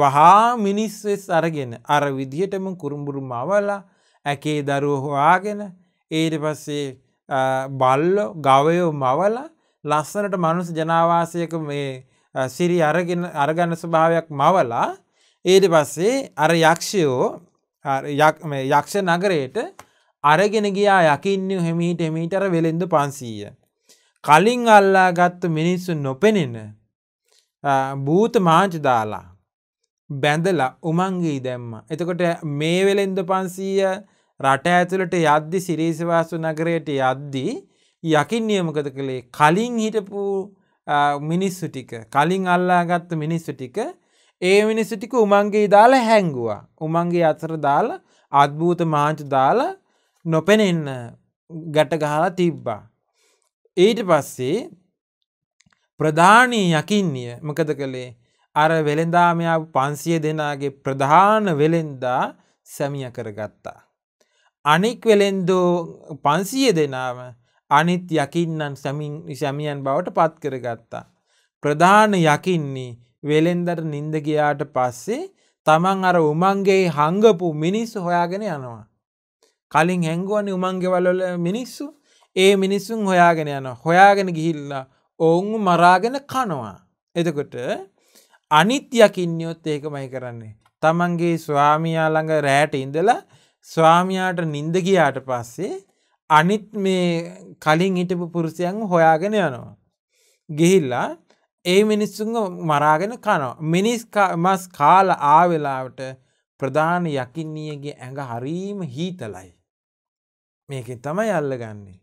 වහා මිනිස්සුස් අරගෙන අර විදියටම කුරුඹුරු මවලා ඇකේ දරුවෝ හොයාගෙන ඊට පස්සේ බල්ලෝ ගවයෝ මවලා ලස්සනට මනුස්ස ජනාවාසයක මේ සිරි අරගෙන අරගන්න ස්වභාවයක් මවලා ඊට පස්සේ අර යක්ෂයෝ යක්ෂ නගරයට අරගෙන ගියා යකින්නෝ හිමීට හිමීට අර වෙළෙන්දු පන්සීය. කලින් අල්ලාගත්තු මිනිස්සු නොපෙනෙන භූත මාංච දාලා බැඳලා උමංගෙයි දැම්මා. එතකොට මේ වෙළෙන්දු පන්සීය රට ඇතුළට යද්දි සිරීස වාසු නගරයට යද්දි යකින්නිය මොකද කළේ කලින් හිටපු මිනිස්සු ටික කලින් අල්ලාගත්ත මිනිස්සු ටික ඒ මිනිස්සු ටික උමංගෙයි දාලා හැංගුවා උමංගෙයි අතර දාලා අද්භූත මාංචු දාලා නොපෙනෙන්න ගැට ගහලා තිබ්බා ඊට පස්සේ ප්‍රධානී යකින්නිය මොකද කළේ අර වෙලෙන්දා මෙයා පන්සිය දෙනාගේ ප්‍රධාන වෙලෙන්දා සැමියා කරගත්තා අනික් වෙලෙන්දෝ පන්සිය දෙනාම අනිත් යකින්නන් සැමියන් බවට පත් කරගත්තා. ප්‍රධාන යකින්නේ වෙලෙන්දට නින්ද ගියාට පස්සේ තමන් අර උමංගෙයි හංගපු මිනිස්සු හොයාගෙන යනවා. කලින් හැංගුවනේ උමන්ගේ වලවල මිනිස්සු. ඒ මිනිස්සුන් හොයාගෙන යනවා. හොයාගෙන ගිහිල්ලා ඔවුන් මරාගෙන කනවා. එතකොට අනිත් යකින්නියොත් ඒකමයි කරන්නේ. තමන්ගේ ස්වාමියා ළඟ රැට ඉඳලා ස්වාමියාට නිින්ද ගියාට පස්සේ අනිත් මේ කලින් හිටපු පුරුෂයන් හොයාගෙන යනවා. ගිහිල්ලා ඒ මිනිස්සුන්ව මරාගෙන කනවා. මිනිස් මස් කාලා ආ වෙලාවට ප්‍රධාන යකින්නියගේ ඇඟ හරීම හීතලයි. මේකෙන් තමයි අල්ලගන්නේ.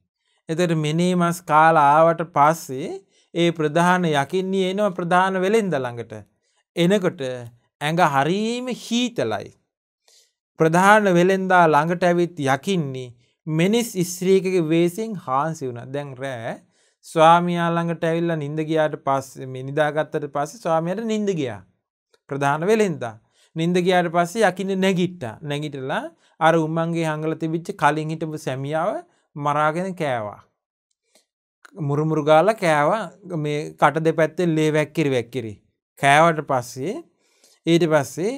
එතකොට මිනේ මස් කාලා ආවට පස්සේ ඒ ප්‍රධාන යකින්නිය එනවා ප්‍රධාන වෙලෙන්ද ළඟට. එනකොට ඇඟ හරීම හීතලයි. ප්‍රධාන වෙලෙන්දා ළඟට ඇවිත් යකින්නේ මිනිස් ස්ත්‍රියකගේ වෙස්ෙන් හාන්සි වුණා. දැන් රෑ ස්වාමියා ළඟට ඇවිල්ලා නිින්ද ගියාට පස්සේ නිදාගත්තට පස්සේ ස්වාමියාට නිින්ද ගියා. ප්‍රධාන වෙලෙන්දා නිින්ද ගියාට පස්සේ යකින්නේ නැගිට්ටා. නැගිටලා අර උම්මන්ගේ හංගල තිබිච්ච කලින් හිටපු සැමියාව මරාගෙන කෑවා. මුරුමුරු ගාලා කෑවා. මේ කට දෙපැත්තේ ලේ වැක්කිරි වැක්කිරි කෑවට පස්සේ ඊට පස්සේ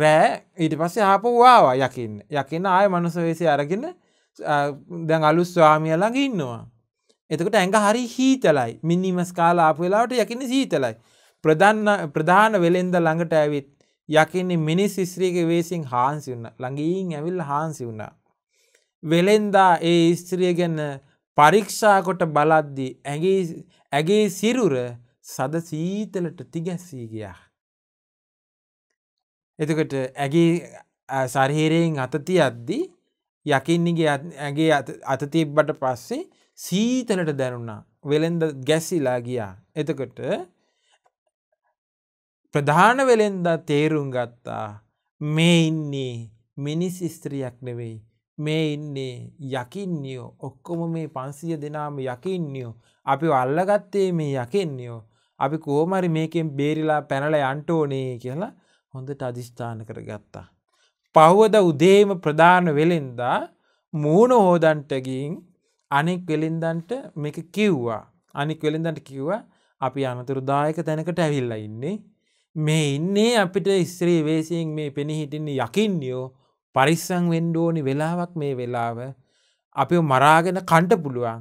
රෑ ඊට පස්සේ ආපහු ආවා යකින්න. යකින්න ආයේ මනුස්ස වෙස්ය අරගෙන දැන් අලුත් ස්වාමියා ළඟ ඉන්නවා. එතකොට ඇඟ හරි හීතලයි. මිනිමස් කාලා ආපු වෙලාවට යකින්නේ හීතලයි. ප්‍රධාන ප්‍රධාන වෙලෙන්ද ළඟට ඇවිත් යකින්නේ මිනිස් ස්ත්‍රියගේ වෙස්ෙන් හාන්සි වුණා. ළඟින් ඇවිල්ලා හාන්සි වුණා. වෙලෙන්දා ඒ ස්ත්‍රිය ගැන පරීක්ෂා කොට බලද්දී ඇගේ ඇගේ සිරුර සද සීතලට තිගැසී ගියා. එතකොට ඇගේ ශරීරයෙන් අත තියද්දී යකින්නිගේ ඇගේ අත තිබ්බට පස්සේ සීතලට දැනුණා. වෙලෙන්ද ගැසිලා ගියා. එතකොට ප්‍රධාන වෙලෙන්ද තේරුම් ගත්තා මේ ඉන්නේ මිනිස් ස්ත්‍රියක් නෙවෙයි. මේ ඉන්නේ යකින්නියෝ. ඔක්කොම මේ පන්සිය දෙනාම යකින්නියෝ. අපිව අල්ලගත්තේ මේ යකින්නියෝ. අපි කොහොම හරි මේකෙන් බේරිලා පැනලා යන්න ඕනේ කියලා හොඳට අදිස්ථාන කරගත්තා. පහවද උදේම ප්‍රධාන වෙලෙන්දා මූණ හොදන්ට ගින් අනෙක් වෙලෙන්දන්ට මේක කිව්වා. අනෙක් වෙලෙන්දන්ට කිව්වා අපි අනතුරුදායක තැනකට ඇවිල්ලා ඉන්නේ. මේ ඉන්නේ අපිට ස්ත්‍රී වෙස්යෙන් මේ පෙනී හිටින්නේ යකින්නියෝ. පරිස්සම් වෙන්න ඕනි වෙලාවක් මේ වෙලාව. අපිව මරාගෙන කන්න පුළුවන්.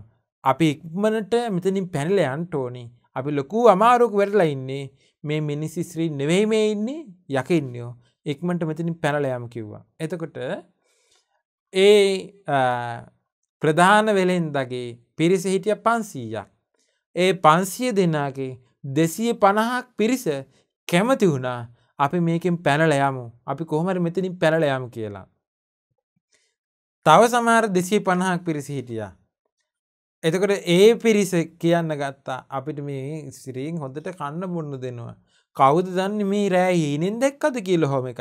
අපි ඉක්මනට මෙතනින් පැනලා යන්න ඕනි. අපි ලොකු අමාරුවක වැටලා ඉන්නේ. මේ මිනිස් ස්ත්‍රී නෙවෙයි මේ ඉන්නේ යකින්නියෝ. ඉක්මනට මෙතනින් පැනලා යමු කිව්වා. එතකොට ඒ ප්‍රධාන වෙලෙන්දගේ පිරිස හිටිය පන්සීයක්. ඒ පන්සිය දෙනාගේ දෙසිය පණහක් පිරිස කැමති වුණා අපි මේකෙන් පැනල යමු. අපි කොහොමර මෙතනින් පැනල යමු කියලා. තව සමහර දෙසිය පණහක් පිරිස හිටියා. එතකොට ඒ පිරිස කියන්න ගත්තා අපිට මේ සිරීෙන් හොඳට කන්න බොන්න දෙනවා. කවුද දන්න මේ රෑ හීනෙන් දැක්කද කියලා හොම එක.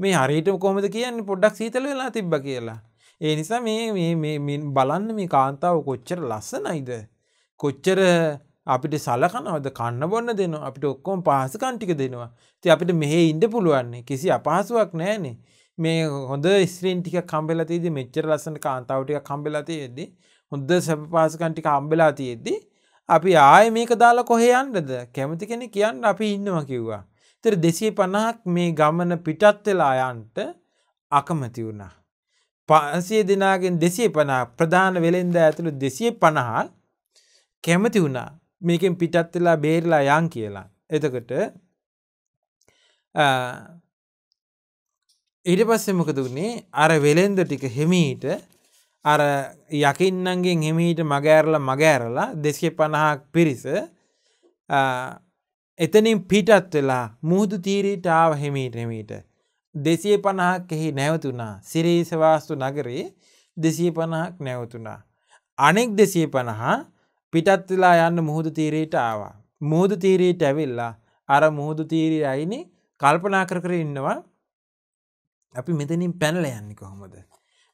මේ හරියට කොහොමද කියන්න පොඩ්ඩක් සීතල වෙලා තිබ්බ කියලා. ඒ නිසා මේ බලන්න මේ කාන්තාව කොච්චර ලස්සනයිද. කොච්චර අපිට සලකනවද. කන්න බොන්න දෙනවා. අපිට ඔක්කොම පහසුකම් ටික දෙනවා. ඉතින් අපිට මෙහෙ ඉන්න පුළුවන්. කිසි අපහසුාවක් නැහැනේ. මේ හොඳ ස්ත්‍රීන් ටිකක් හම්බෙලා තියෙද්දි මෙච්චර ලස්සන කාන්තාව ටිකක් හම්බෙලා තියෙද්දි හොඳ සැප පහසුකම් ටික හම්බෙලා තියෙද්දි අපි ආයේ මේක දාලා කොහෙ යන්නද? කැමති කෙනෙක් කියන්න අපි ඉන්නවා කිව්වා. ඉතින් දෙසිය පණහක් මේ ගමන පිටත් වෙලා යන්නට අකමැති වුණා. පන්සිය දෙනාගෙන් දෙසිය පණහා ප්‍රධාන වෙලෙන්දා ඇතුළු දෙසිය පණහා කැමති වුණා මේකෙන් පිටත් වෙලා බේරලා යන් කියලා. එතකොට ඊට පස්සේ මොකද වුනේ? අර වෙලෙන්ද ටික හිමීට අර යකින්නන්ගෙන් හිමීට මග ඇරලා මග ඇරලා දෙසිය පණහක් පිරිස එතනින් පිටත් වෙලා මුහුදු තීරයට ආව. හිමීට හිමීට දෙසිය පණහක් එහි නැවතුනා. සිරීස වාස්තු නගරේ දෙසිය පණහක් නැවතුනා. අනෙක් දෙසිය පණහා පිටත් වෙලා යන්න මුහුදු තීරයට ආවා. මුහුදු තීරයට ඇවිල්ලා අර මුහුදු තීරය අයිනේ කල්පනා කර කර ඉන්නවා අපි මෙතනින් පැනලා යන්නේ කොහොමද?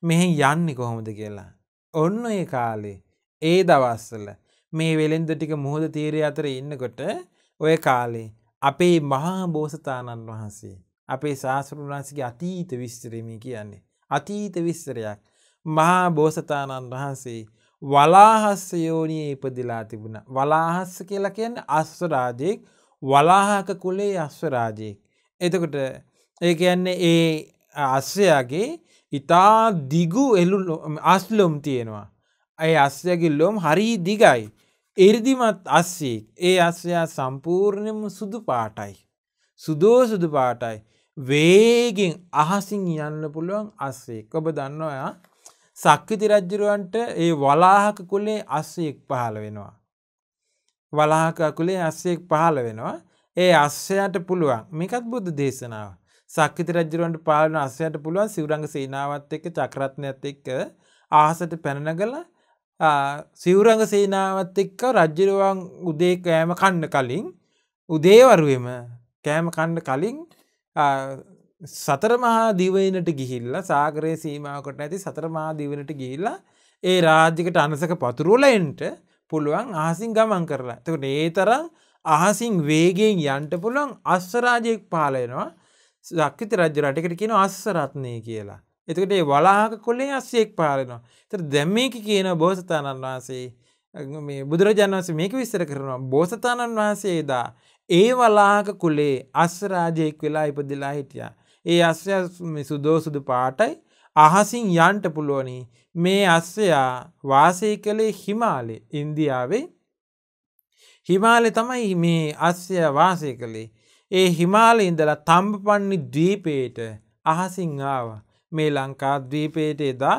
මෙහෙන් යන්නේ කොහොමද කියලා. ඔන්න ඒ කාලේ ඒ දවස්වල මේ වෙලෙන්ද ටික මුහුදු තීරය අතර ඉන්නකොට ඔය කාලේ අපේ මහා බෝසතාණන් වහන්සේ අපේ ශාස්තෘන් වහන්සේගේ අතීත විස්තරය මේ කියන්නේ. අතීත විස්තරයක්. මහා බෝසතාණන් වහන්සේ වලාහස්ස යෝනියේ ඉපදිලා තිබුණා. වලාහස්ස කියලා කියන්නේ අස්වරාජෙක්. වලාහක කුලේ අස්වරාජෙක්. එතකොට ඒ කියන්නේ ඒ අස්වයාගේ ඉතා දිගු එළු ආස්ලොම් තියෙනවා. ඒ ආස්යගේ ලොම් හරි දිගයි. එර්දිමත් ආස්සියෙක්. ඒ ආස්ය සම්පූර්ණයෙන්ම සුදු පාටයි. සුදෝ සුදු පාටයි. වේගෙන් අහසින් යන්න පුළුවන් ආස්සියෙක්. ඔබ දන්නවා යා සක්විති රජුරවන්ට ඒ වලාහක කුලේ ආස්සියෙක් පහළ වෙනවා. වලාහක කුලේ ආස්සියෙක් පහළ වෙනවා. ඒ ආස්යයට පුළුවන්. මේකත් බුදු දේශනාව. साक्षिति रज्जुरवंट पालन आशयट पुलुवन सिवरंग सेनावत एक्क चक्ररत्नयत एक्क आसट पैननगला सिवरंग सेनावत एक्क रज्जुरवन उदय कෑම කන්න කලින් උදේ වරුවේම කෑම කන්න කලින් සතර මහා දිවයිනට ගිහිල්ලා සාගරයේ සීමාවකට ඇති සතර මහා දිවයිනට ගිහිල්ලා ඒ රාජ්‍යයකට අනසක පතුරුල එන්න පුළුවන් අහසින් ගමන් කරලා. එතකොට ඒ තරම් අහසින් වේගයෙන් යන්න පුළුවන් අස්රාජ්‍යයක් පහළ වෙනවා. साक्षिति राज्य रटකට කියන අස්සරත්නේ කියලා. එතකොට මේ වලාහක කුලේ අස්සෙක් පාරනවා. ඒතර දැන් මේක කියන බෝසතාණන් වහන්සේ මේ බුදුරජාණන් වහන්සේ මේක විස්තර කරනවා. බෝසතාණන් වහන්සේ දා ඒ වලාහක කුලේ අස්සරාජෙක් වෙලා ඉපදලා හිටියා. ඒ අස්සයා මේ සුදෝසුදු පාටයි අහසින් යන්න පුළුවනි. මේ අස්සයා වාසය කළේ හිමාලයේ ඉන්දියාවේ. හිමාලයේ තමයි මේ අස්සයා වාසය කළේ. ඒ හිමාලයේ ඉඳලා තම්බපන්නි ද්වීපයට අහසින් ආවා. මේ ලංකා ද්වීපයට එදා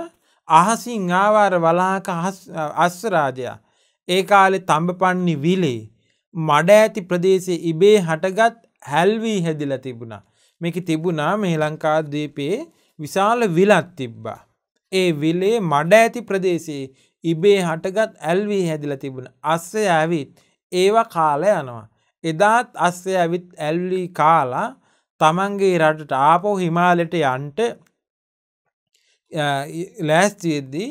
අහසින් ආවාර වලාහක අස්සරාජයා. ඒ කාලේ තම්බපන්නි විලේ මඩ ඇති ප්‍රදේශයේ ඉබේ හටගත් හැල්වි හැදිලා තිබුණා. මේක තිබුණා මේ ලංකා ද්වීපයේ විශාල විලක් තිබ්බා. ඒ විලේ මඩ ඇති ප්‍රදේශයේ ඉබේ හටගත් හැල්වි හැදිලා තිබුණා. අස්සයා ඇවිත් ඒවා කාලා යනවා. එදාත් අස්සය ඇවිත් ඇල්ලි කාලා තමන්ගේ රටට ආපහු හිමාලයට යන්න ලෑස්තියෙද්දී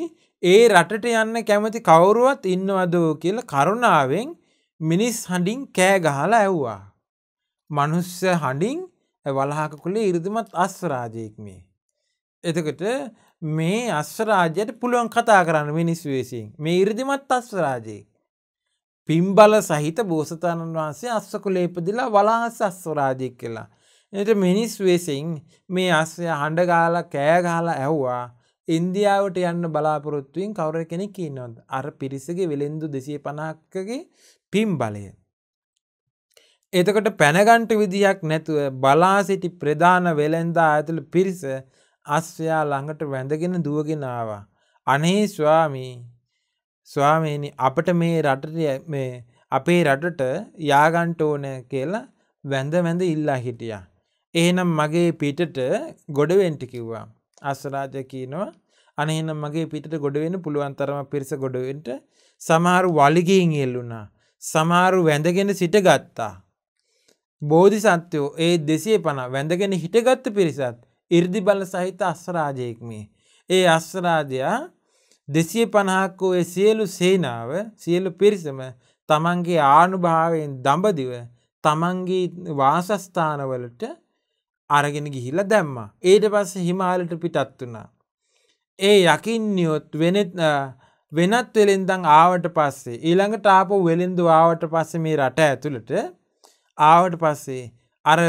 ඒ රටට යන්න කැමති කවුරුවත් ඉන්නවද කියලා කරුණාවෙන් මිනිස් හඬින් කෑ ගහලා ඇව්වා. මනුෂ්‍ය හඬින් වලහක කුලේ ඉර්ධිමත් අස්රාජයෙක් මේ. එතකොට මේ අස්රාජයට පුළුවන් කතා කරන්න මිනිස් වෙසින්. මේ ඉර්ධිමත් අස්රාජයෙක් පිම්බල සහිත බෝසතාණන් වහන්සේ අස්සකුලේ ඉපදිලා වලාහස අස්සරාජෙක් කියලා. එතකොට මිනිස් වෙසින් මේ අස්සය හඬ ගාලා කෑ ගහලා ඇහුවා ඉන්දියාවට යන්න බලාපොරොත්තු වෙන කවුරු කෙනෙක් ඉන්නවද? අර පිරිසගේ වෙලෙන්දු දෙසිය පනහකගේ පිම්බලය. එතකොට පැනගන්න විදියක් නැතුව බලා සිටි ප්‍රධාන වෙලෙන්දා ඇතුළු පිරිස අස්සයා ළඟට වැඳගෙන දුවගෙන ආවා. අනේ ස්වාමී ස්වාමීනි අපට මේ රටට මේ අපේ රටට යආගන්න ඕන කියලා වැඳ වැඳ ඉල්ලා හිටියා. එහෙනම් මගේ පිටට ගොඩ වෙන්න කිව්වා. අස්රාජය කියනවා අනේ එහෙනම් මගේ පිටට ගොඩ වෙන්න පුළුවන් තරම පිරිස ගොඩ වෙන්න. සමහරු වලිගින් එල්ලුණා. සමහරු වැඳගෙන සිටගත්තා. බෝධිසත්වෝ ඒ දෙසිය පනහ වැඳගෙන හිටගත් පිරිසත් 이르දිබල සහිත අස්රාජයෙක් මේ. ඒ අස්රාජයා දෙසිය පනහකෝ ඒ සියලු සේනාව සියලු පිරිසම තමන්ගේ ආනුභාවයෙන් දඹදිව තමන්ගේ වාසස්ථානවලට අරගෙන ගිහිල්ලා දැම්මා. ඊට පස්සේ හිමාලයට පිටත් වුණා. ඒ යකින්නියොත් වෙනත් වෙනත් වෙලෙන්දන් ආවට පස්සේ ඊළඟට ආපහු වෙලෙන්දු ආවට පස්සේ මේ රට ඇතුළට ආවට පස්සේ අර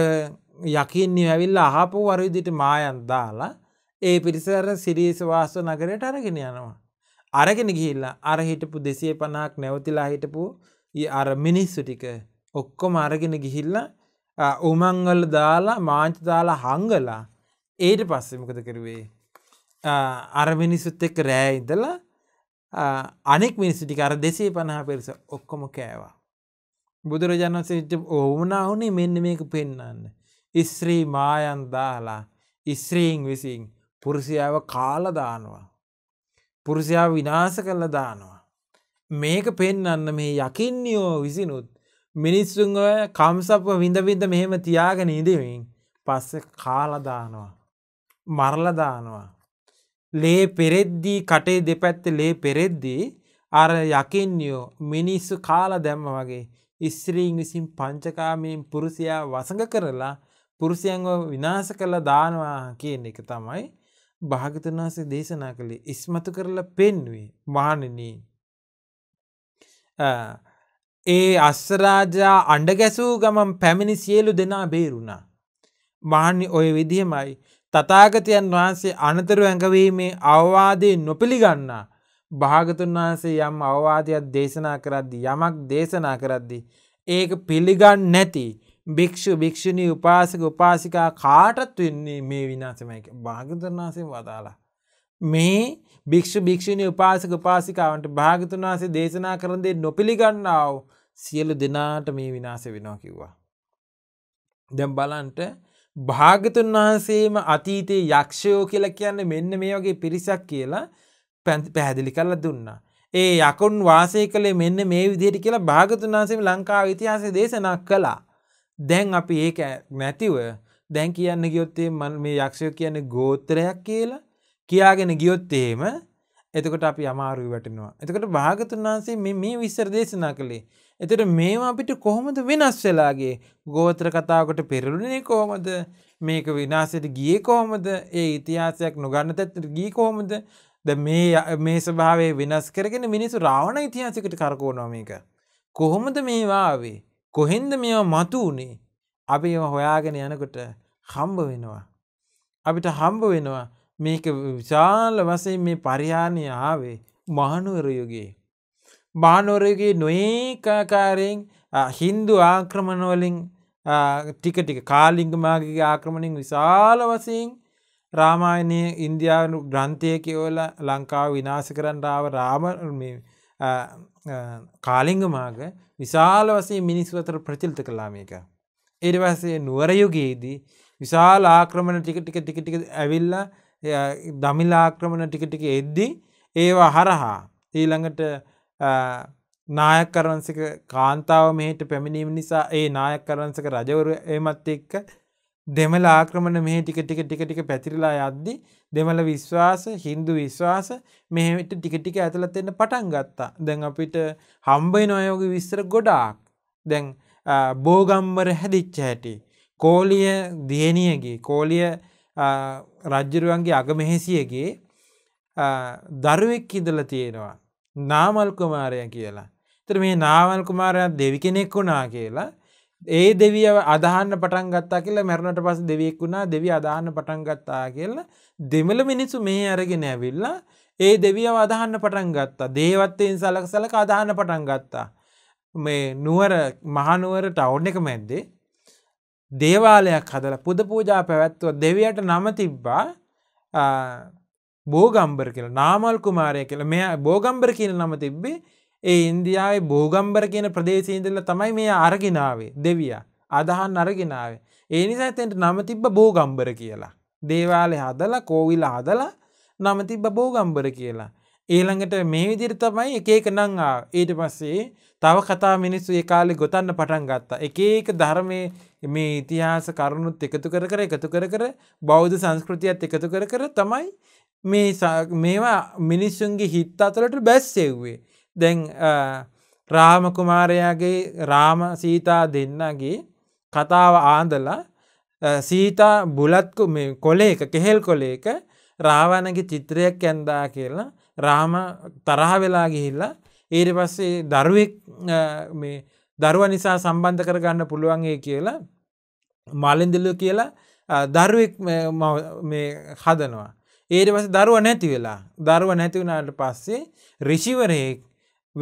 යකින්නිය ඇවිල්ලා ආපහු අර විදිහට මායන් දාලා ඒ පිරිස අර සිරිස වාස නගරයට අරගෙන යනවා. අරගෙන ගිහිල්ලා අර හිටපු දෙසිය පනහක් නැවතිලා හිටපු අර මිනිස්සු ටික ඔක්කොම අරගෙන ගිහිල්ලා උමංගල දාලා මාංච දාලා හංගලා ඊට පස්සේ මොකද කරුවේ? අර මිනිස්සුත් එක්ක රෑ ඉඳලා අනෙක් මිනිස්සු ටික අර දෙසිය පනහ පිරිස ඔක්කොම කෑවා. බුදුරජාණන් වහන්සේ වුණා වුණේ මෙන්න මේක පෙන්වන්න. ඉස්රි මායන් දාලා ඉස්රින් විසින් පුරුෂයාව කාලා දානවා. පුරුෂයා විනාශ කරලා දානවා. මේක පෙන්වන්න මේ යකින්නියෝ විසිනුත් මිනිස්සුන්ව කම්සප්ප විඳ විඳ මෙහෙම තියාගෙන ඉඳෙමින් පස්සේ කාලා දානවා. මරලා දානවා. ලේ පෙරෙද්දී කටේ දෙපැත්තේ ලේ පෙරෙද්දී අර යකින්නියෝ මිනිස්සු කාලා දැම්මා වගේ ඉස්රින් විසින් පංචකාමයෙන් පුරුෂයා වසඟ කරලා පුරුෂයන්ව විනාශ කරලා දානවා කියන එක තමයි භාග්‍යවතුන් වහන්සේ දේශනා කළේ. ඉස්මතු කරලා පෙන්වුවේ මහණෙනි ඒ අස්සරාජා අඬ ගැසූ ගමන් පැමිණි සියලු දෙනා බේරුණා. මහණනි ඔය විදිහමයි තථාගතයන් වහන්සේ අනතුරු ඇඟවීමේ අවවාදේ නොපිළගන්නා භාගතුන් වහන්සේ යම් අවවාදයක් දේශනා කරද්දී යමක් දේශනා කරද්දී ඒක පිළිගන්නේ නැති භික්ෂු භික්ෂුණී උපාසක උපාසිකා කාටත් වෙන්නේ මේ විනාශයමයි භාගතුන් වහන්සේ වදාලා මේ භික්ෂු භික්ෂුණී උපාසක උපාසිකාවන්ට භාගතුන් වහන්සේ දේශනා කරන දේ නොපිළගන්නාව සියලු දෙනාට මේ විනාශ වෙනවා කිව්වා දැන් බලන්න භාගතුන් වහන්සේම අතීතයේ යක්ෂයෝ කියලා කියන්නේ මෙන්න මේ වගේ පිරිසක් කියලා පැහැදිලි කරලා දුන්නා. ඒ යකුන් වාසය කළේ මෙන්න මේ විදිහට කියලා භාගතුන් වහන්සේ ලංකාවේ ඉතිහාසයේ දේශනා කළා. දැන් අපි ඒක නැතිව දැන් කියන්න ගියොත් මේ යක්ෂය කියන්නේ ගෝත්‍රයක් කියලා කියාගෙන ගියොත් එහෙම එතකොට අපි අමාරුයි වැටෙනවා. එතකොට භාගතුන් වහන්සේ මේ මේ විස්තර දේශනා කළේ. එතකොට මේවා අපිට කොහොමද වෙනස් වෙලාගේ ගෝත්‍ර කතාවකට පෙරළුනේ කොහොමද? මේක විනාශයට ගියේ කොහොමද? ඒ ඉතිහාසයක් නොගන්න තැත්තට ගියේ කොහොමද? ද මේ මේ ස්වභාවය වෙනස් කරගෙන මිනිස්සු රාවණ ඉතිහාසයකට කරකවනවා මේක. කොහොමද මේවා ආවේ? කොහෙන්ද මේවා මතු වුනේ? අපි ඒවා හොයාගෙන යනකොට හම්බ වෙනවා. අපිට හම්බ වෙනවා මේක විශාල වශයෙන් මේ පරිහානිය ආවේ මහනුවර යුගයේ. මහනුවර යුගයේ නොඑක ආකාරයෙන් Hindu ආක්‍රමණ වලින් ටික ටික කාලිංග මාගිගේ ආක්‍රමණෙන් විශාල වශයෙන් रामायणीय इंडिया ग्रंथे केवल लंका विनाशकरण राव राम कालिंग माग विशाल वसी मिनिस्वतर प्रचलित कलामी का इधर वैसे नवरयुगे दी विशाल आक्रमण टिक टिक टिक टिक अविल्ला दमिल आक्रमण टिक टिक एद्दी एव हरह ई लंगट नायक करवंशक कांताव मेहट पेमिनी निसा ए नायक करवंशक राजवर एमत्तिक දෙමළ ආක්‍රමණ මෙහි ටික ටික ටික ටික පැතිරලා යද්දී දෙමළ විශ්වාස Hindu විශ්වාස මෙහෙට ටික ටික ඇතුළත් වෙන්න පටන් ගත්තා. දැන් අපිට හම්බ වෙන අය වගේ විස්තර ගොඩාක්. දැන් බෝගම්බර හැදිච්ච හැටි, කෝලිය දියණියගේ, කෝලිය රජුරුවන්ගේ අගමෙහෙසියගේ දරුවෙක් ඉඳලා තියෙනවා. නාමල් කුමාරයා කියලා. ඒතර මේ නාමල් කුමාරයා දෙවි කෙනෙක් වුණා කියලා ඒ දෙවිය අදහන්න පටන් ගත්තා කියලා මරණට පස්සේ දෙවියෙක් වුණා දෙවිය අදහන්න පටන් ගත්තා කියලා දෙමළ මිනිසු මෙහි අරගෙන ඇවිල්ලා ඒ දෙවියව අදහන්න පටන් ගත්තා දේවත්වයන් සලකසලක අදහන්න පටන් ගත්තා මේ නුවර මහනුවර ටවුන් එක මැද්දේ දේවාලයක් හදලා පුද පූජා පැවැත්වුවා දෙවියට නම තිබ්බා බෝගම්බර කියලා නාමල් කුමාරය කියලා මෙයා බෝගම්බර කියන නම තිබ්බේ ඒ ඉන්දියාවේ බෝගම්බර කියන ප්‍රදේශයේ ඉඳලා තමයි මේ අරගෙන ආවේ දෙවියා අදහන් අරගෙන ආවේ ඒ නිසා එතෙන්ට නම තිබ්බ බෝගම්බර කියලා දේවාලේ හදලා කෝවිල හදලා නම තිබ්බ බෝගම්බර කියලා ඊළඟට මේ විදිහට තමයි එක එක නම් ආවේ ඊට පස්සේ තව කතා මිනිස්සු ඒ කාලේ ගොතන්න පටන් ගත්තා එක එක ධර්මයේ මේ ඉතිහාස කරුණුත් එකතු කර කර එකතු කර කර බෞද්ධ සංස්කෘතියත් එකතු කර කර තමයි මේ මේවා මිනිස්සුන්ගේ හිත අතලට බැස්සෙව්වේ දැන් රාම කුමාරයාගේ රාම සීතා දෙන්නගේ කතාව ආඳලා සීතා බුලත් මේ කොලේක කෙහෙල් කොලේක රාවණගේ චිත්‍රයක් ඇඳා කියලා රාම තරහ වෙලා ගිහිල්ලා ඊට පස්සේ දරුවෙක් මේ දරුවා නිසා සම්බන්ධ කරගන්න පුළුවන් ඒ කියලා මාලෙන්දලු කියලා දරුවෙක් මේ හදනවා ඊට පස්සේ දරුවා නැති වෙලා දරුවා නැති වුණාට පස්සේ ඍෂිවරයෙක්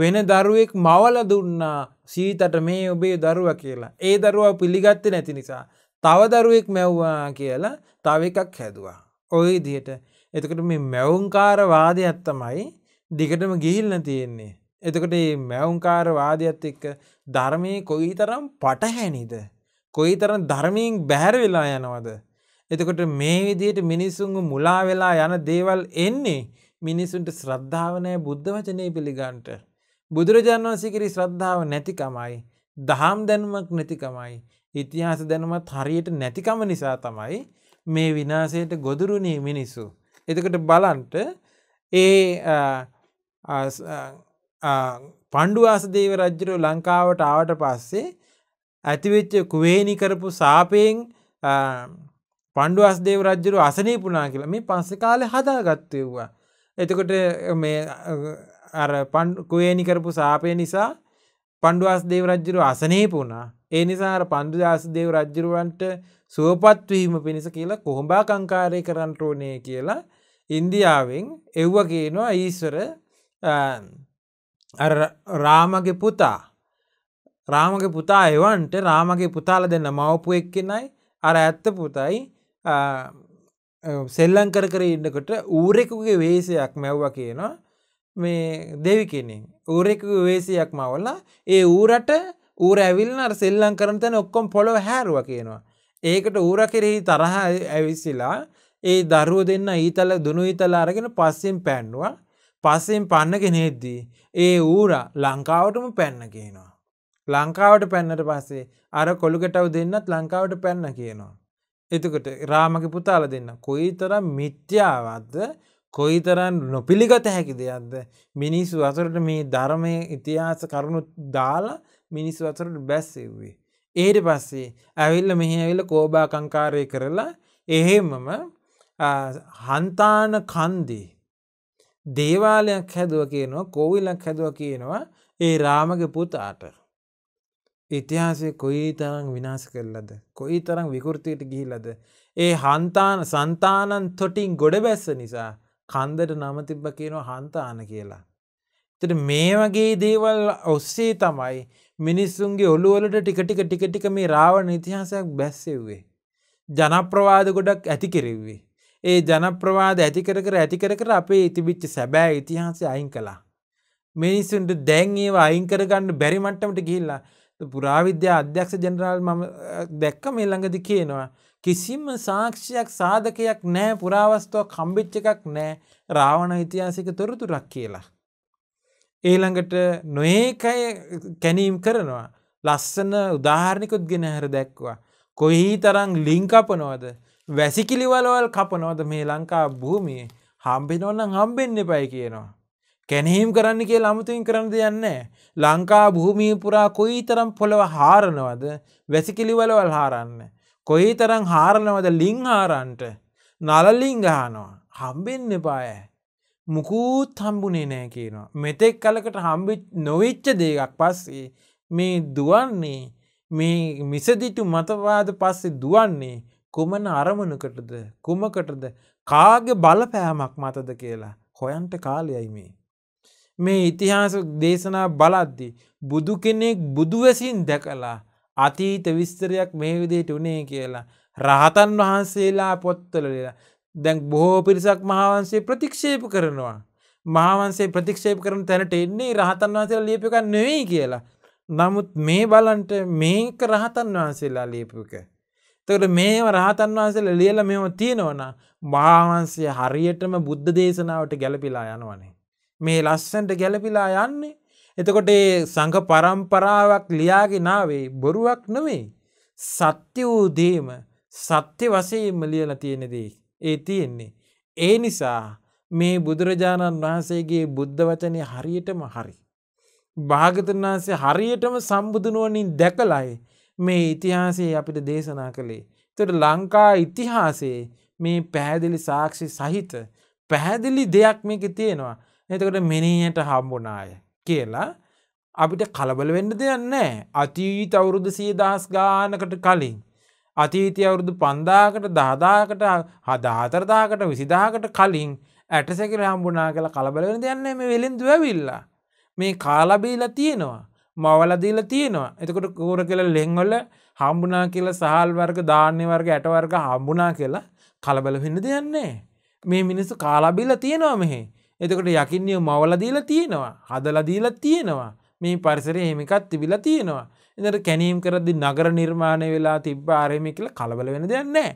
වෙන දරුවෙක් මවල දුන්නා සීතට මේ ඔබේ දරුවා කියලා. ඒ දරුවා පිළිගත්තේ නැති නිසා තව දරුවෙක් මැව්වා කියලා තව එකක් හැදුවා. ওই විදිහට. එතකොට මේ මැවුම්කාර වාදයක් තමයි දිගටම ගිහිල්ලා තියෙන්නේ. එතකොට මේ මැවුම්කාර වාදයත් එක්ක ධර්මයේ කොයිතරම් පටහැනිද? කොයිතරම් ධර්මයෙන් බැහැර වෙලා යනවද? එතකොට මේ විදිහට මිනිසුන්ගේ මුලා වෙලා යන දේවල් එන්නේ මිනිසුන්ට ශ්‍රද්ධාව නැහැ බුද්ධ වචනේ පිළිගන්නට. බුදුරජාණන් වහන්සේගේ ශ්‍රද්ධාව නැතිකමයි දහම් දැනුමක් නැතිකමයි ඉතිහාස දැනුමත් හරියට නැතිකම නිසා තමයි මේ විනාශයට ගොදුරුනේ මිනිස්සු. එතකොට බලන්න ඒ පණ්ඩුවාස දේව රජුගේ ලංකාවට ආවට පස්සේ ඇතිවෙච්ච කුවේණි කරපු සාපයෙන් පණ්ඩුවාස දේව රජුගේ අසනීප වුණා කියලා මේ පස්සේ කාලේ හදාගත්තු වුණා. එතකොට මේ අර පන් කුවේණි කරපු සාපේ නිසා पंडुदास देवराज්ජුරු අසනීප වුණා. ඒ නිසා අර පණ්ඩුදාස දේවරජ්ජුරුවන්ට සුවපත් වීම පිණිස කියලා කොහොඹාකංකාරය කරන්නට ඕනේ කියලා ඉන්දියාවෙන් එව්ව කියනවා. ඊශ්වර අර රාමගේ පුතා රාමගේ පුතා එවන්ට රාමගේ පුතාලා දෙන්න මවපුවෙක් කෙනයි අර ඇත්ත පුතයි සෙල්ලම් කර කර ඉන්නකොට ඌරෙකුගේ වෙස්යක් මැව්වා කියනවා. මේ දෙවි කෙනෙක් ඌරෙකුගේ වෙස්යක් මවලා ඒ ඌරට ඌර ඇවිල්ලා අර සෙල්ලම් කරන තැන ඔක්කොම පොළව හැරුවා කියනවා. ඒකට ඌර කෙරෙහි තරහ ඇවිස්සලා ඒ දරුවෝ දෙන්න ඊතල දුනු ඊතල අරගෙන පස්සෙන් පැන්නුවා. පස්සෙන් පන්නගෙන හෙද්දී ඒ ඌර ලංකාවටම පැන්න කියනවා. ලංකාවට පැන්නට පස්සේ අර කොළුකටව දෙන්නත් ලංකාවට පැන්න කියනවා. එතකොට රාමගේ පුතාලා දෙන්න කොයිතරම් මිත්‍යාවද්ද කොයිතරම් නොපිළිගත හැකි දෙයක්ද මිනිස්සු අතරට මේ ධර්මයේ ඉතිහාස කරුණු දාලා මිනිස්සු අතරට බැස්සෙව්වේ. ඊට පස්සේ ඇවිල්ලා මෙහි ඇවිල්ලා කෝබාකංකාරය කරලා එහෙමම හන්තාන කන්දේ දේවාලයක් හැදුවා කියනවා, කෝවිලක් හැදුවා කියනවා ඒ රාමගේ පුතාට. ඉතිහාසයේ කොයිතරම් විනාශ කළාද, කොයිතරම් විකෘතියට ගිහිලාද. ඒ හන්තාන సంతානන් තොටින් ගොඩ බැස්ස නිසා කන්දට නම තිබ්බ කියනවා හන්තාන කියලා. ඒතර මේ වගේ දේවල් ඔස්සේ තමයි මිනිස්සුන්ගේ ඔළුව වලට ටික ටික ටික ටික මේ රාවණ ඉතිහාසයක් බැස්සෙව්වේ. ජනප්‍රවාද ගොඩක් ඇති කෙරෙව්වේ. ඒ ජනප්‍රවාද ඇති කර කර ඇති කර කර අපේ ඉතිවිච්ච සැබෑ ඉතිහාසය අයින් කළා. මිනිස්සුන්ට දැන් ඒව අයින් කරගන්න බැරි මට්ටමට ගිහිල්ලා පුරාවිද්‍යා අධ්‍යක්ෂ ජෙනරාල් මම දැක්ක මේ ළඟදී කියනවා කිසිම සාක්ෂියක් සාධකයක් නැහැ, පුරාවස්තුවක් හම්බෙච්ච එකක් නැහැ රාවණ ඓතිහාසික තොරතුරක් කියලා. ඊළඟට නොඒකය කැණීම් කරනවා. ලස්සන උදාහරණිකුත් ගෙන හර දැක්වුවා. කොයිතරම් ලිං කපනවද, වැසිකිලි වලවල් කපනවද මේ ලංකා භූමියේ. හම්බෙනව නම් හම්බෙන්න එපයි කියනවා. කැනීම් කරන්න කියලා අමුතුවෙන් කරන්න දෙයක් නැහැ. ලංකා භූමිය පුරා කොයිතරම් පොළව හාරනවද, වැසිකිලි වලවල් හාරන්න, කොයිතරම් හාරනවද ලිං හාරන්ට, නලලිං ගහනවා. හම්බෙන්න එපාය. මුකුත් හම්බුනේ නැහැ කියනවා. මෙතෙක් කලකට හම්බෙ නොවිච්ච දෙයක් පස්සේ මේ දුවන්නේ, මේ මිසදිටු මතවාද පස්සේ දුවන්නේ කුමන අරමුණකටද, කුමකටද, කාගේ බලපෑමක් මතද කියලා හොයන්ට කාලයයි මේ. මේ ඉතිහාස දේශනා බලද්දි බුදු කෙනෙක් බුදුවැසින් දැකලා අතීත විස්තරයක් මේ විදිහට උනේ කියලා රහතන් වහන්සේලා පොත්වල දැන් බොහෝ පිරිසක් මහාවංශය ප්‍රතික්ෂේප කරනවා. මහාවංශය ප්‍රතික්ෂේප කරන තැනට එන්නේ රහතන් වහන්සේලා ලියපු එකක් නෙවෙයි කියලා. නමුත් මේ බලන්ට මේක රහතන් වහන්සේලා ලියපු එක. එතකොට මේව රහතන් වහන්සේලා ලියලා මේව තියෙනවනම් මහාවංශය හරියටම බුද්ධ දේශනාවට ගැළපිලා යනවනේ. මේ ලස්සනට ගැළපිලා යන්නේ. එතකොට ඒ සංඝ පරම්පරාවක් ලියාගෙන ආවේ බොරුවක් නෙවෙයි. සත්‍ය වූ දේම සත්‍ය වශයෙන්ම ලියලා තියෙන දේ ඒ තියෙන්නේ. ඒ නිසා මේ බුදුරජාණන් වහන්සේගේ බුද්ධ වචනේ හරියටම හරි. භාගතුන් වහන්සේ හරියටම සම්බුදු නුවණින් දැකලායි මේ ඉතිහාසයේ අපිට දේශනා කළේ. එතකොට ලංකා ඉතිහාසයේ මේ පැහැදිලි සාක්ෂි සහිත පැහැදිලි දෙයක් මේකේ තියෙනවා. එතකොට මිනිහට හම්බුණාය කියලා අපිට කලබල වෙන්න දෙයක් නැහැ. අතීත අවුරුදු සියදාස් ගානකට කලින්, අතීත අවුරුදු පන්දාහකට, දහදාහකට, හදාහතරදාහකට, විසිදාහකට කලින් ඇටසැකිලි හම්බුණා කියලා කලබල වෙන්න දෙයක් නැහැ. මේ වෙලින්දු ඇවිල්ලා මේ කාලා බීලා තියෙනවා, මවලා දීලා තියෙනවා. එතකොට කෝර කියලා ලෙන්වල හම්බුණා කියලා සහල් වර්ග, ධාන්‍ය වර්ග, ඇට වර්ග හම්බුණා කියලා කලබල වෙන්න දෙයක් නැහැ. මේ මිනිස්සු කාලා බීලා තියෙනවා මෙහි. එතකොට යකින්නිය මවලා දීලා තියෙනවා, හදලා දීලා තියෙනවා. මේ පරිසරයේ එහෙම එකක් තිබිලා තියෙනවා. එතකොට කැණීම් කරද්දී නගර නිර්මාණය වෙලා තිබ්බ ආරෙමේ කියලා කලබල වෙන දෙයක් නැහැ.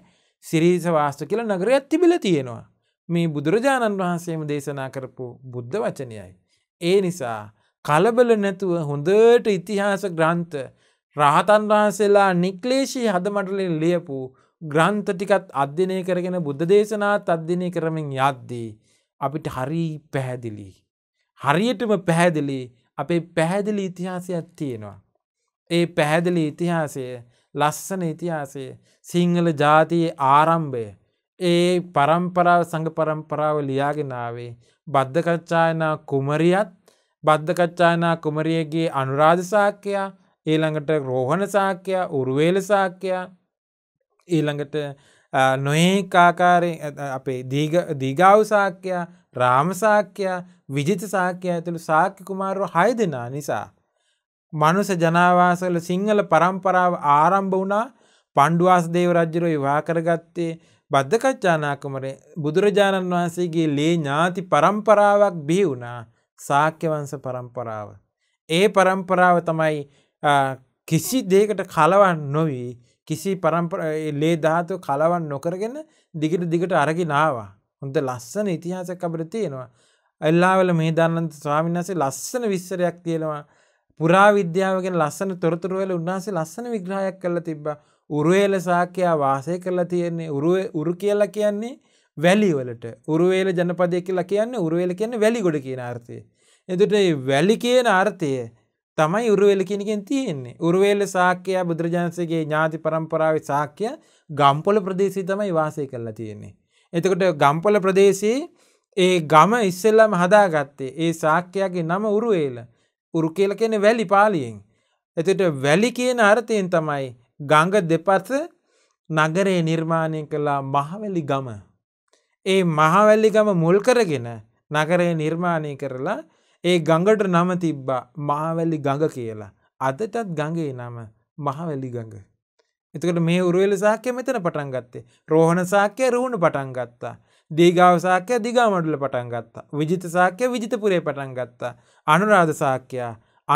සිරීස වාස්තු කියලා නගරයක් තිබිලා තියෙනවා. මේ බුදුරජාණන් වහන්සේම දේශනා කරපු බුද්ධ වචනයයි. ඒ නිසා කලබල නැතුව හොඳට ඉතිහාස ග්‍රන්ථ, රහතන් වහන්සේලා නික්ලේශී හදමඩලෙන් ලියපු ග්‍රන්ථ ටිකත් අධ්‍යයනය කරගෙන බුද්ධ දේශනාත් අධ්‍යයනය කරමින් යද්දී අපිට හරි පැහැදිලි, හරියටම පැහැදිලි අපේ පැහැදිලි ඉතිහාසයක් තියෙනවා. ඒ පැහැදිලි ඉතිහාසය, ලස්සන ඉතිහාසය, සිංහල ජාතියේ ආරම්භය, ඒ පරම්පරාව, සංඝ පරම්පරාව ලියාගෙන ආවේ භද්දකච්චායනා කුමරියත් බද්දකච්චායනා කුමරියගේ අනුරාධ ශාක්‍යයා ඊළඟට රෝහණ ශාක්‍යයා උරුවේල ශාක්‍යයා ඊළඟට නොයෙක් ආකාරයෙන් අපේ දීග දීගාව ශාක්‍යයා රාම ශාක්‍යයා විජිත ශාක්‍යයා ඇතුළු ශාක්‍ය කුමාරව හය දෙනා නිසා මනුෂ්‍ය ජනාවාසවල සිංහල පරම්පරාව ආරම්භ වුණා. පණ්ඩුවාස දේව රජුගේ විවාහ කරගත්තේ බද්දකච්චායනා කුමරිය. බුදුරජාණන් වහන්සේගේ ලේ ඥාති පරම්පරාවක් බිහි වුණා, ශාක්‍ය වංශ පරම්පරාව. ඒ පරම්පරාව තමයි කිසි දෙයකට කලවම් නොවි කිසි පරම්පරාවේ ලේ ධාතු කලවම් නොකරගෙන දිගට දිගට අරගෙන ආවා. හොඳ ලස්සන ඉතිහාසයක් අපිට තියෙනවා. අල්ලාවල මේදානන්ත ස්වාමීන් වහන්සේ ලස්සන විස්තරයක් තියෙනවා. පුරා විද්‍යාව ගැන ලස්සන තොරතුරු වල උන්වහන්සේ ලස්සන විග්‍රහයක් කරලා තිබ්බා. උරුවේල ශාක්‍යයා වාසය කරලා තියෙන්නේ උරු උරු කියලා කියන්නේ වැලි වලට. උරුවේල ජනපදය කියලා කියන්නේ උරුවේල කියන්නේ වැලි ගොඩ කියන අර්ථය. එතකොට මේ වැලි කියන අර්ථය තමයි උරුවේල කියන එකෙන් තියෙන්නේ. උරුවේල ශාක්‍යයා බුදුරජාණන්සේගේ ඥාති પરම්පරාවේ ශාක්‍ය ගම්පොළ ප්‍රදේශයේ තමයි වාසය කරලා තියෙන්නේ. එතකොට ගම්පොළ ප්‍රදේශයේ ඒ ගම ඉස්සෙල්ලාම හදාගත්තේ ඒ ශාක්‍යයාගේ නම උරුවේල. උරු කියලා කියන්නේ වැලි පාලියෙන්. එතකොට වැලි කියන අර්ථයෙන් තමයි ගඟ දෙපස නගරේ නිර්මාණය කළා මහවැලි ගම. ඒ මහවැලි ගම මුල් කරගෙන නගරේ නිර්මාණය කරලා ඒ ගඟට නම තිබ්බා මහවැලි ගඟ කියලා. අදටත් ගඟේ නම මහවැලි ගඟ. එතකොට මේ උරුවේල ශාක්‍ය මෙතන පටන් ගත්තේ. රෝහණ ශාක්‍ය රෝහණ පටන් ගත්තා. දීගාව ශාක්‍ය දීගාමඩුල පටන් ගත්තා. විජිත ශාක්‍ය විජිතපුරේ පටන් ගත්තා. අනුරාධ ශාක්‍ය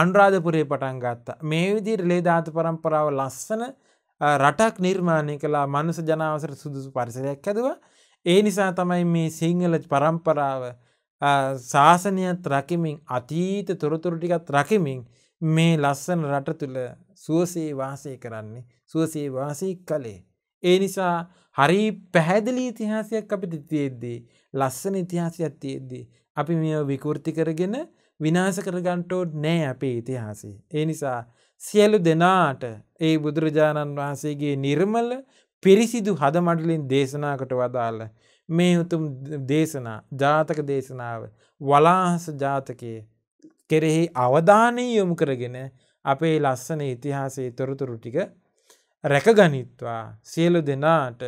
අනුරාධපුරේ පටන් ගත්තා. මේ විදිහට ලේ ධාතු පරම්පරාව ලස්සන රටක් නිර්මාණය කළා. මනුෂ්‍ය ජනාවසර සුදුසු පරිසරයක් හැදුවා. ඒ නිසා තමයි මේ සිංහල පරම්පරාව ශාසනයත් රකිමින් අතීත තොරතුරු ටිකත් රකිමින් මේ ලස්සන රට තුල සුවසේ වාසය කරන්නේ, සුවසේ වාසය කළේ. ඒ නිසා හරි පැහැදිලි ඉතිහාසයක් අපිට තියෙද්දී, ලස්සන ඉතිහාසයක් තියෙද්දී අපි මේව විකෘති කරගෙන විනාශ කරගන්න ඕනේ නෑ අපේ ඉතිහාසය. ඒ නිසා සියලු දෙනාට ඒ බුදුරජාණන් වහන්සේගේ නිර්මල පිරිසිදු හදමඩලින් දේශනා කොට වදාළ මේ උතුම් දේශනා ජාතක දේශනාව වලාහස ජාතකයේ කෙරෙහි අවධානය යොමු කරගෙන අපේ ලස්සන ඉතිහාසයේ තොරතුරු ටික රැකගනිත්වා. සියලු දෙනාට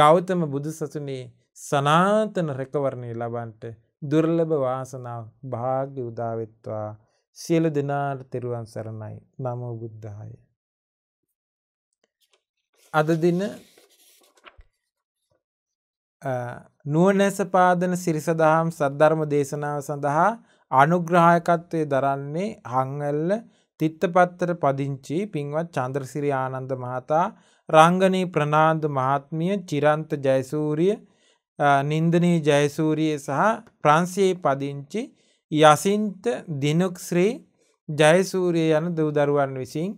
ගෞතම බුදුසසුනේ සනාතන රැකවරණය ලබන්ට දුර්ලභ වාසනාව භාග්‍ය උදා වෙත්වා. සියලු දෙනාට තෙරුවන් සරණයි. නමෝ බුද්ධාය. අද දින නුවණැස පාදන සිරිසදහම් සද්ධර්ම දේශනාව සඳහා අනුග්‍රහායකත්වයේ දරන්නේ හංගල්ල තිත්තපත්තර පදිංචි පින්වත් චන්ද්‍රසිරි ආනන්ද මහතා, රංගනී ප්‍රනාන්දු මහත්මිය, චිරන්ත ජයසූරිය, නින්දනී ජයසූරිය සහ ප්‍රංශයේ පදිංචි යසින්ත දිනුක්ශ්‍රී ජයසූරිය යන දූ දරුවන් විසින්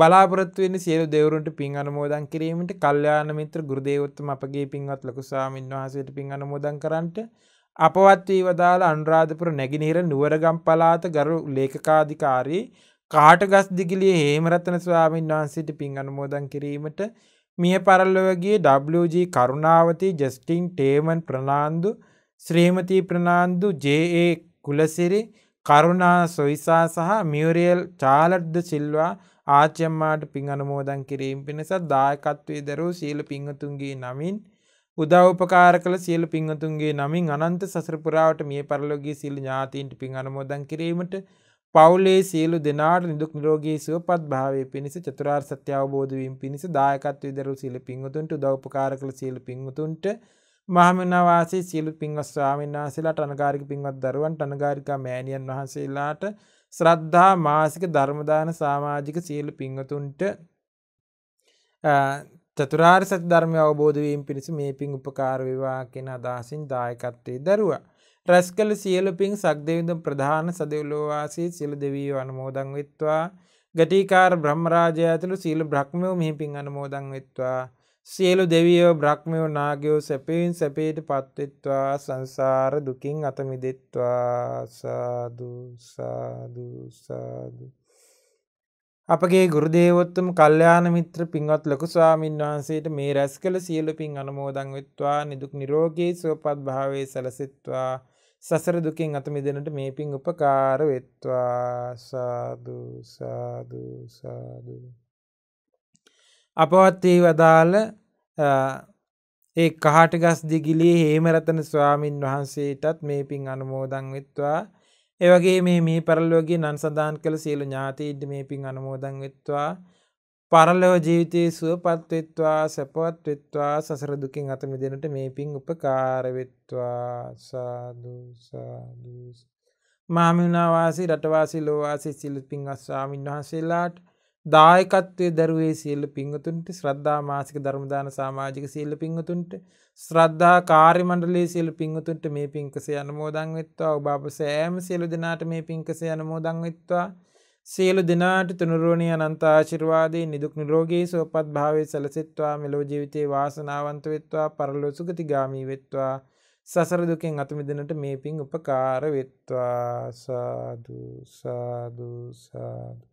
බලාපොරොත්තු වෙන සියලු දෙවිවරුන්ට පින් අනුමෝදන් කිරීමට, කල්යාණ මිත්‍ර ගුරු දේවෝත්තම අපගේ පින්වත් ලොකු ස්වාමීන් වහන්සේට පින් අනුමෝදන් කරන්නට, අපවත් වී වදාළ අනුරාධපුර නැගිනහිර නුවරගම් පළාත ගරු ලේකකාධිකාරී කාටගස් දිගිලිය හේමරතන ස්වාමීන් වහන්සේට පින් අනුමෝදන් කිරීමට, මිය පරලොව ගිය W G Karunawathi, Justin ටේමන් Fernando, ශ්‍රීමති Fernando, J A Kulasiri, Karuna Soysa සහ මියුරියල් චාලට් ද සිල්වා ආච්චම්මාට පින් අනුමෝදන් කිරීම පිණිස දායකත්වයේ දරූ සීල පින්වතුන්ගේ නමින් උදව් උපකාර කළ සියලු පින්වතුන්ගේ නමින් අනන්ත සසර පුරාවට මිය පරලොව ගිය සියලු ඥාතීන්ට පින් අනුමෝදන් කිරීමට, පවුලේ සියලු දෙනාට නිදුක් නිරෝගී සුවපත් භාවයේ පිණිස චතුරාර්ය සත්‍ය අවබෝධ වීම පිණිස දායකත්වයේ දරූ සියලු පින්වතුන්ට, උදව් උපකාර කළ සියලු පින්වතුන්ට, මහමෙන්නා වාසී සියලු පින්වත් ස්වාමීන් වහන්සේලාට, අනගාരിക පින්වත් දරුවන්ට, අනගාരിക මෑණියන් වහන්සේලාට, ශ්‍රද්ධා මාසික ධර්ම දාන සමාජික සියලු පින්වතුන්ට චතුරාර්ය සත්‍ය ධර්මය අවබෝධ වීම පිණිස මේ පින් උපකාර වේවා කියන අදහසින් දායකත්වයේ දරුවා. රැස්කල සියලු පින් සක්දෙවිඳ ප්‍රධාන සදෙව්ලෝ වාසී සියලු දෙවියෝ අනුමෝදන් වෙත්වා. ගටිකාර බ්‍රහ්මරාජය ඇතුළු සියලු බ්‍රහ්මයෝ මේ පින් අනුමෝදන් වෙත්වා. සියලු දෙවියෝ බ්‍රහ්මයෝ නාගයෝ සැපයෙන් සැපයටපත් වෙත්වා. සංසාර දුකින් අත මිදෙත්වා. සාදු සාදු සාදු. අපගේ ගුරු දේවෝත්තම කල්යාණ මිත්‍ර පින්වත් ලොකු ස්වාමීන් වහන්සේට මේ රැස් කළ සියලු පින් අනුමෝදන් වෙත්වා. නිදුක් නිරෝගී සුවපත් භාවයේ සැලසෙත්වා. සසර දුකින් අත මිදෙන්නට මේ පිං උපකාර වෙත්වා. සාදු සාදු සාදු. අපවත් වී වදාළ ඒ කහටගස් දිගිලී හේමරතන ස්වාමින් වහන්සේටත් මේ පිං අනුමෝදන් වෙත්වා. ඒ වගේ මේ මේ පරලෝකයේ නන් සදාන් කළ සියලු ඥාතීන්ට මේ පිං අනුමෝදන් වෙත්වා. පරලෝ ජීවිතයේ සුවපත් වෙත්වා, සපවත් වෙත්වා, සසර දුකින් අත මිදෙන්නට මේ පිං උපකාර වෙත්වා. සාදු සාදු. මාමිනා වාසී, රට වාසී, ලෝ වාසී සියලු පින්වත් ස්වාමීන් වහන්සේලාට දායකත්වයේ දරුවේ සියලු පින්වතුන්ට, ශ්‍රද්ධා මාසික ධර්ම දාන සමාජික සියලු පින්වතුන්ට, ශ්‍රද්ධා කාර්ය මණ්ඩලයේ සියලු පින්වතුන්ට මේ පින්කසේ අනුමෝදන් වෙත්වා. ඔබ අප සෑම සියලු දෙනාට මේ පින්කසේ අනුමෝදන් වෙත්වා. සියලු දෙනාට තුනුරුවණිය අනන්ත ආශිර්වාදේ, නිදුක් නිරෝගී සුවපත් භාවයේ සැලසෙත්වා. මෙලොව ජීවිතේ වාසනාවන්ත වෙත්වා, පරලොව සුගතිගාමී වෙත්වා, සසර දුකෙන් අත මිදෙන්නට මේ පිං උපකාර වෙත්වා. සාදු සාදු සාදු.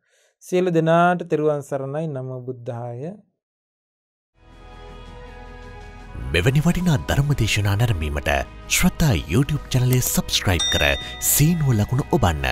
සියලු දෙනාට තෙරුවන් සරණයි. නමෝ බුද්ධාය. මෙවැනි වටිනා ධර්මදේශනා නැරඹීමට ශ්‍රද්ධා YouTube channel එක subscribe කර සීනුව ලකුණ ඔබන්න.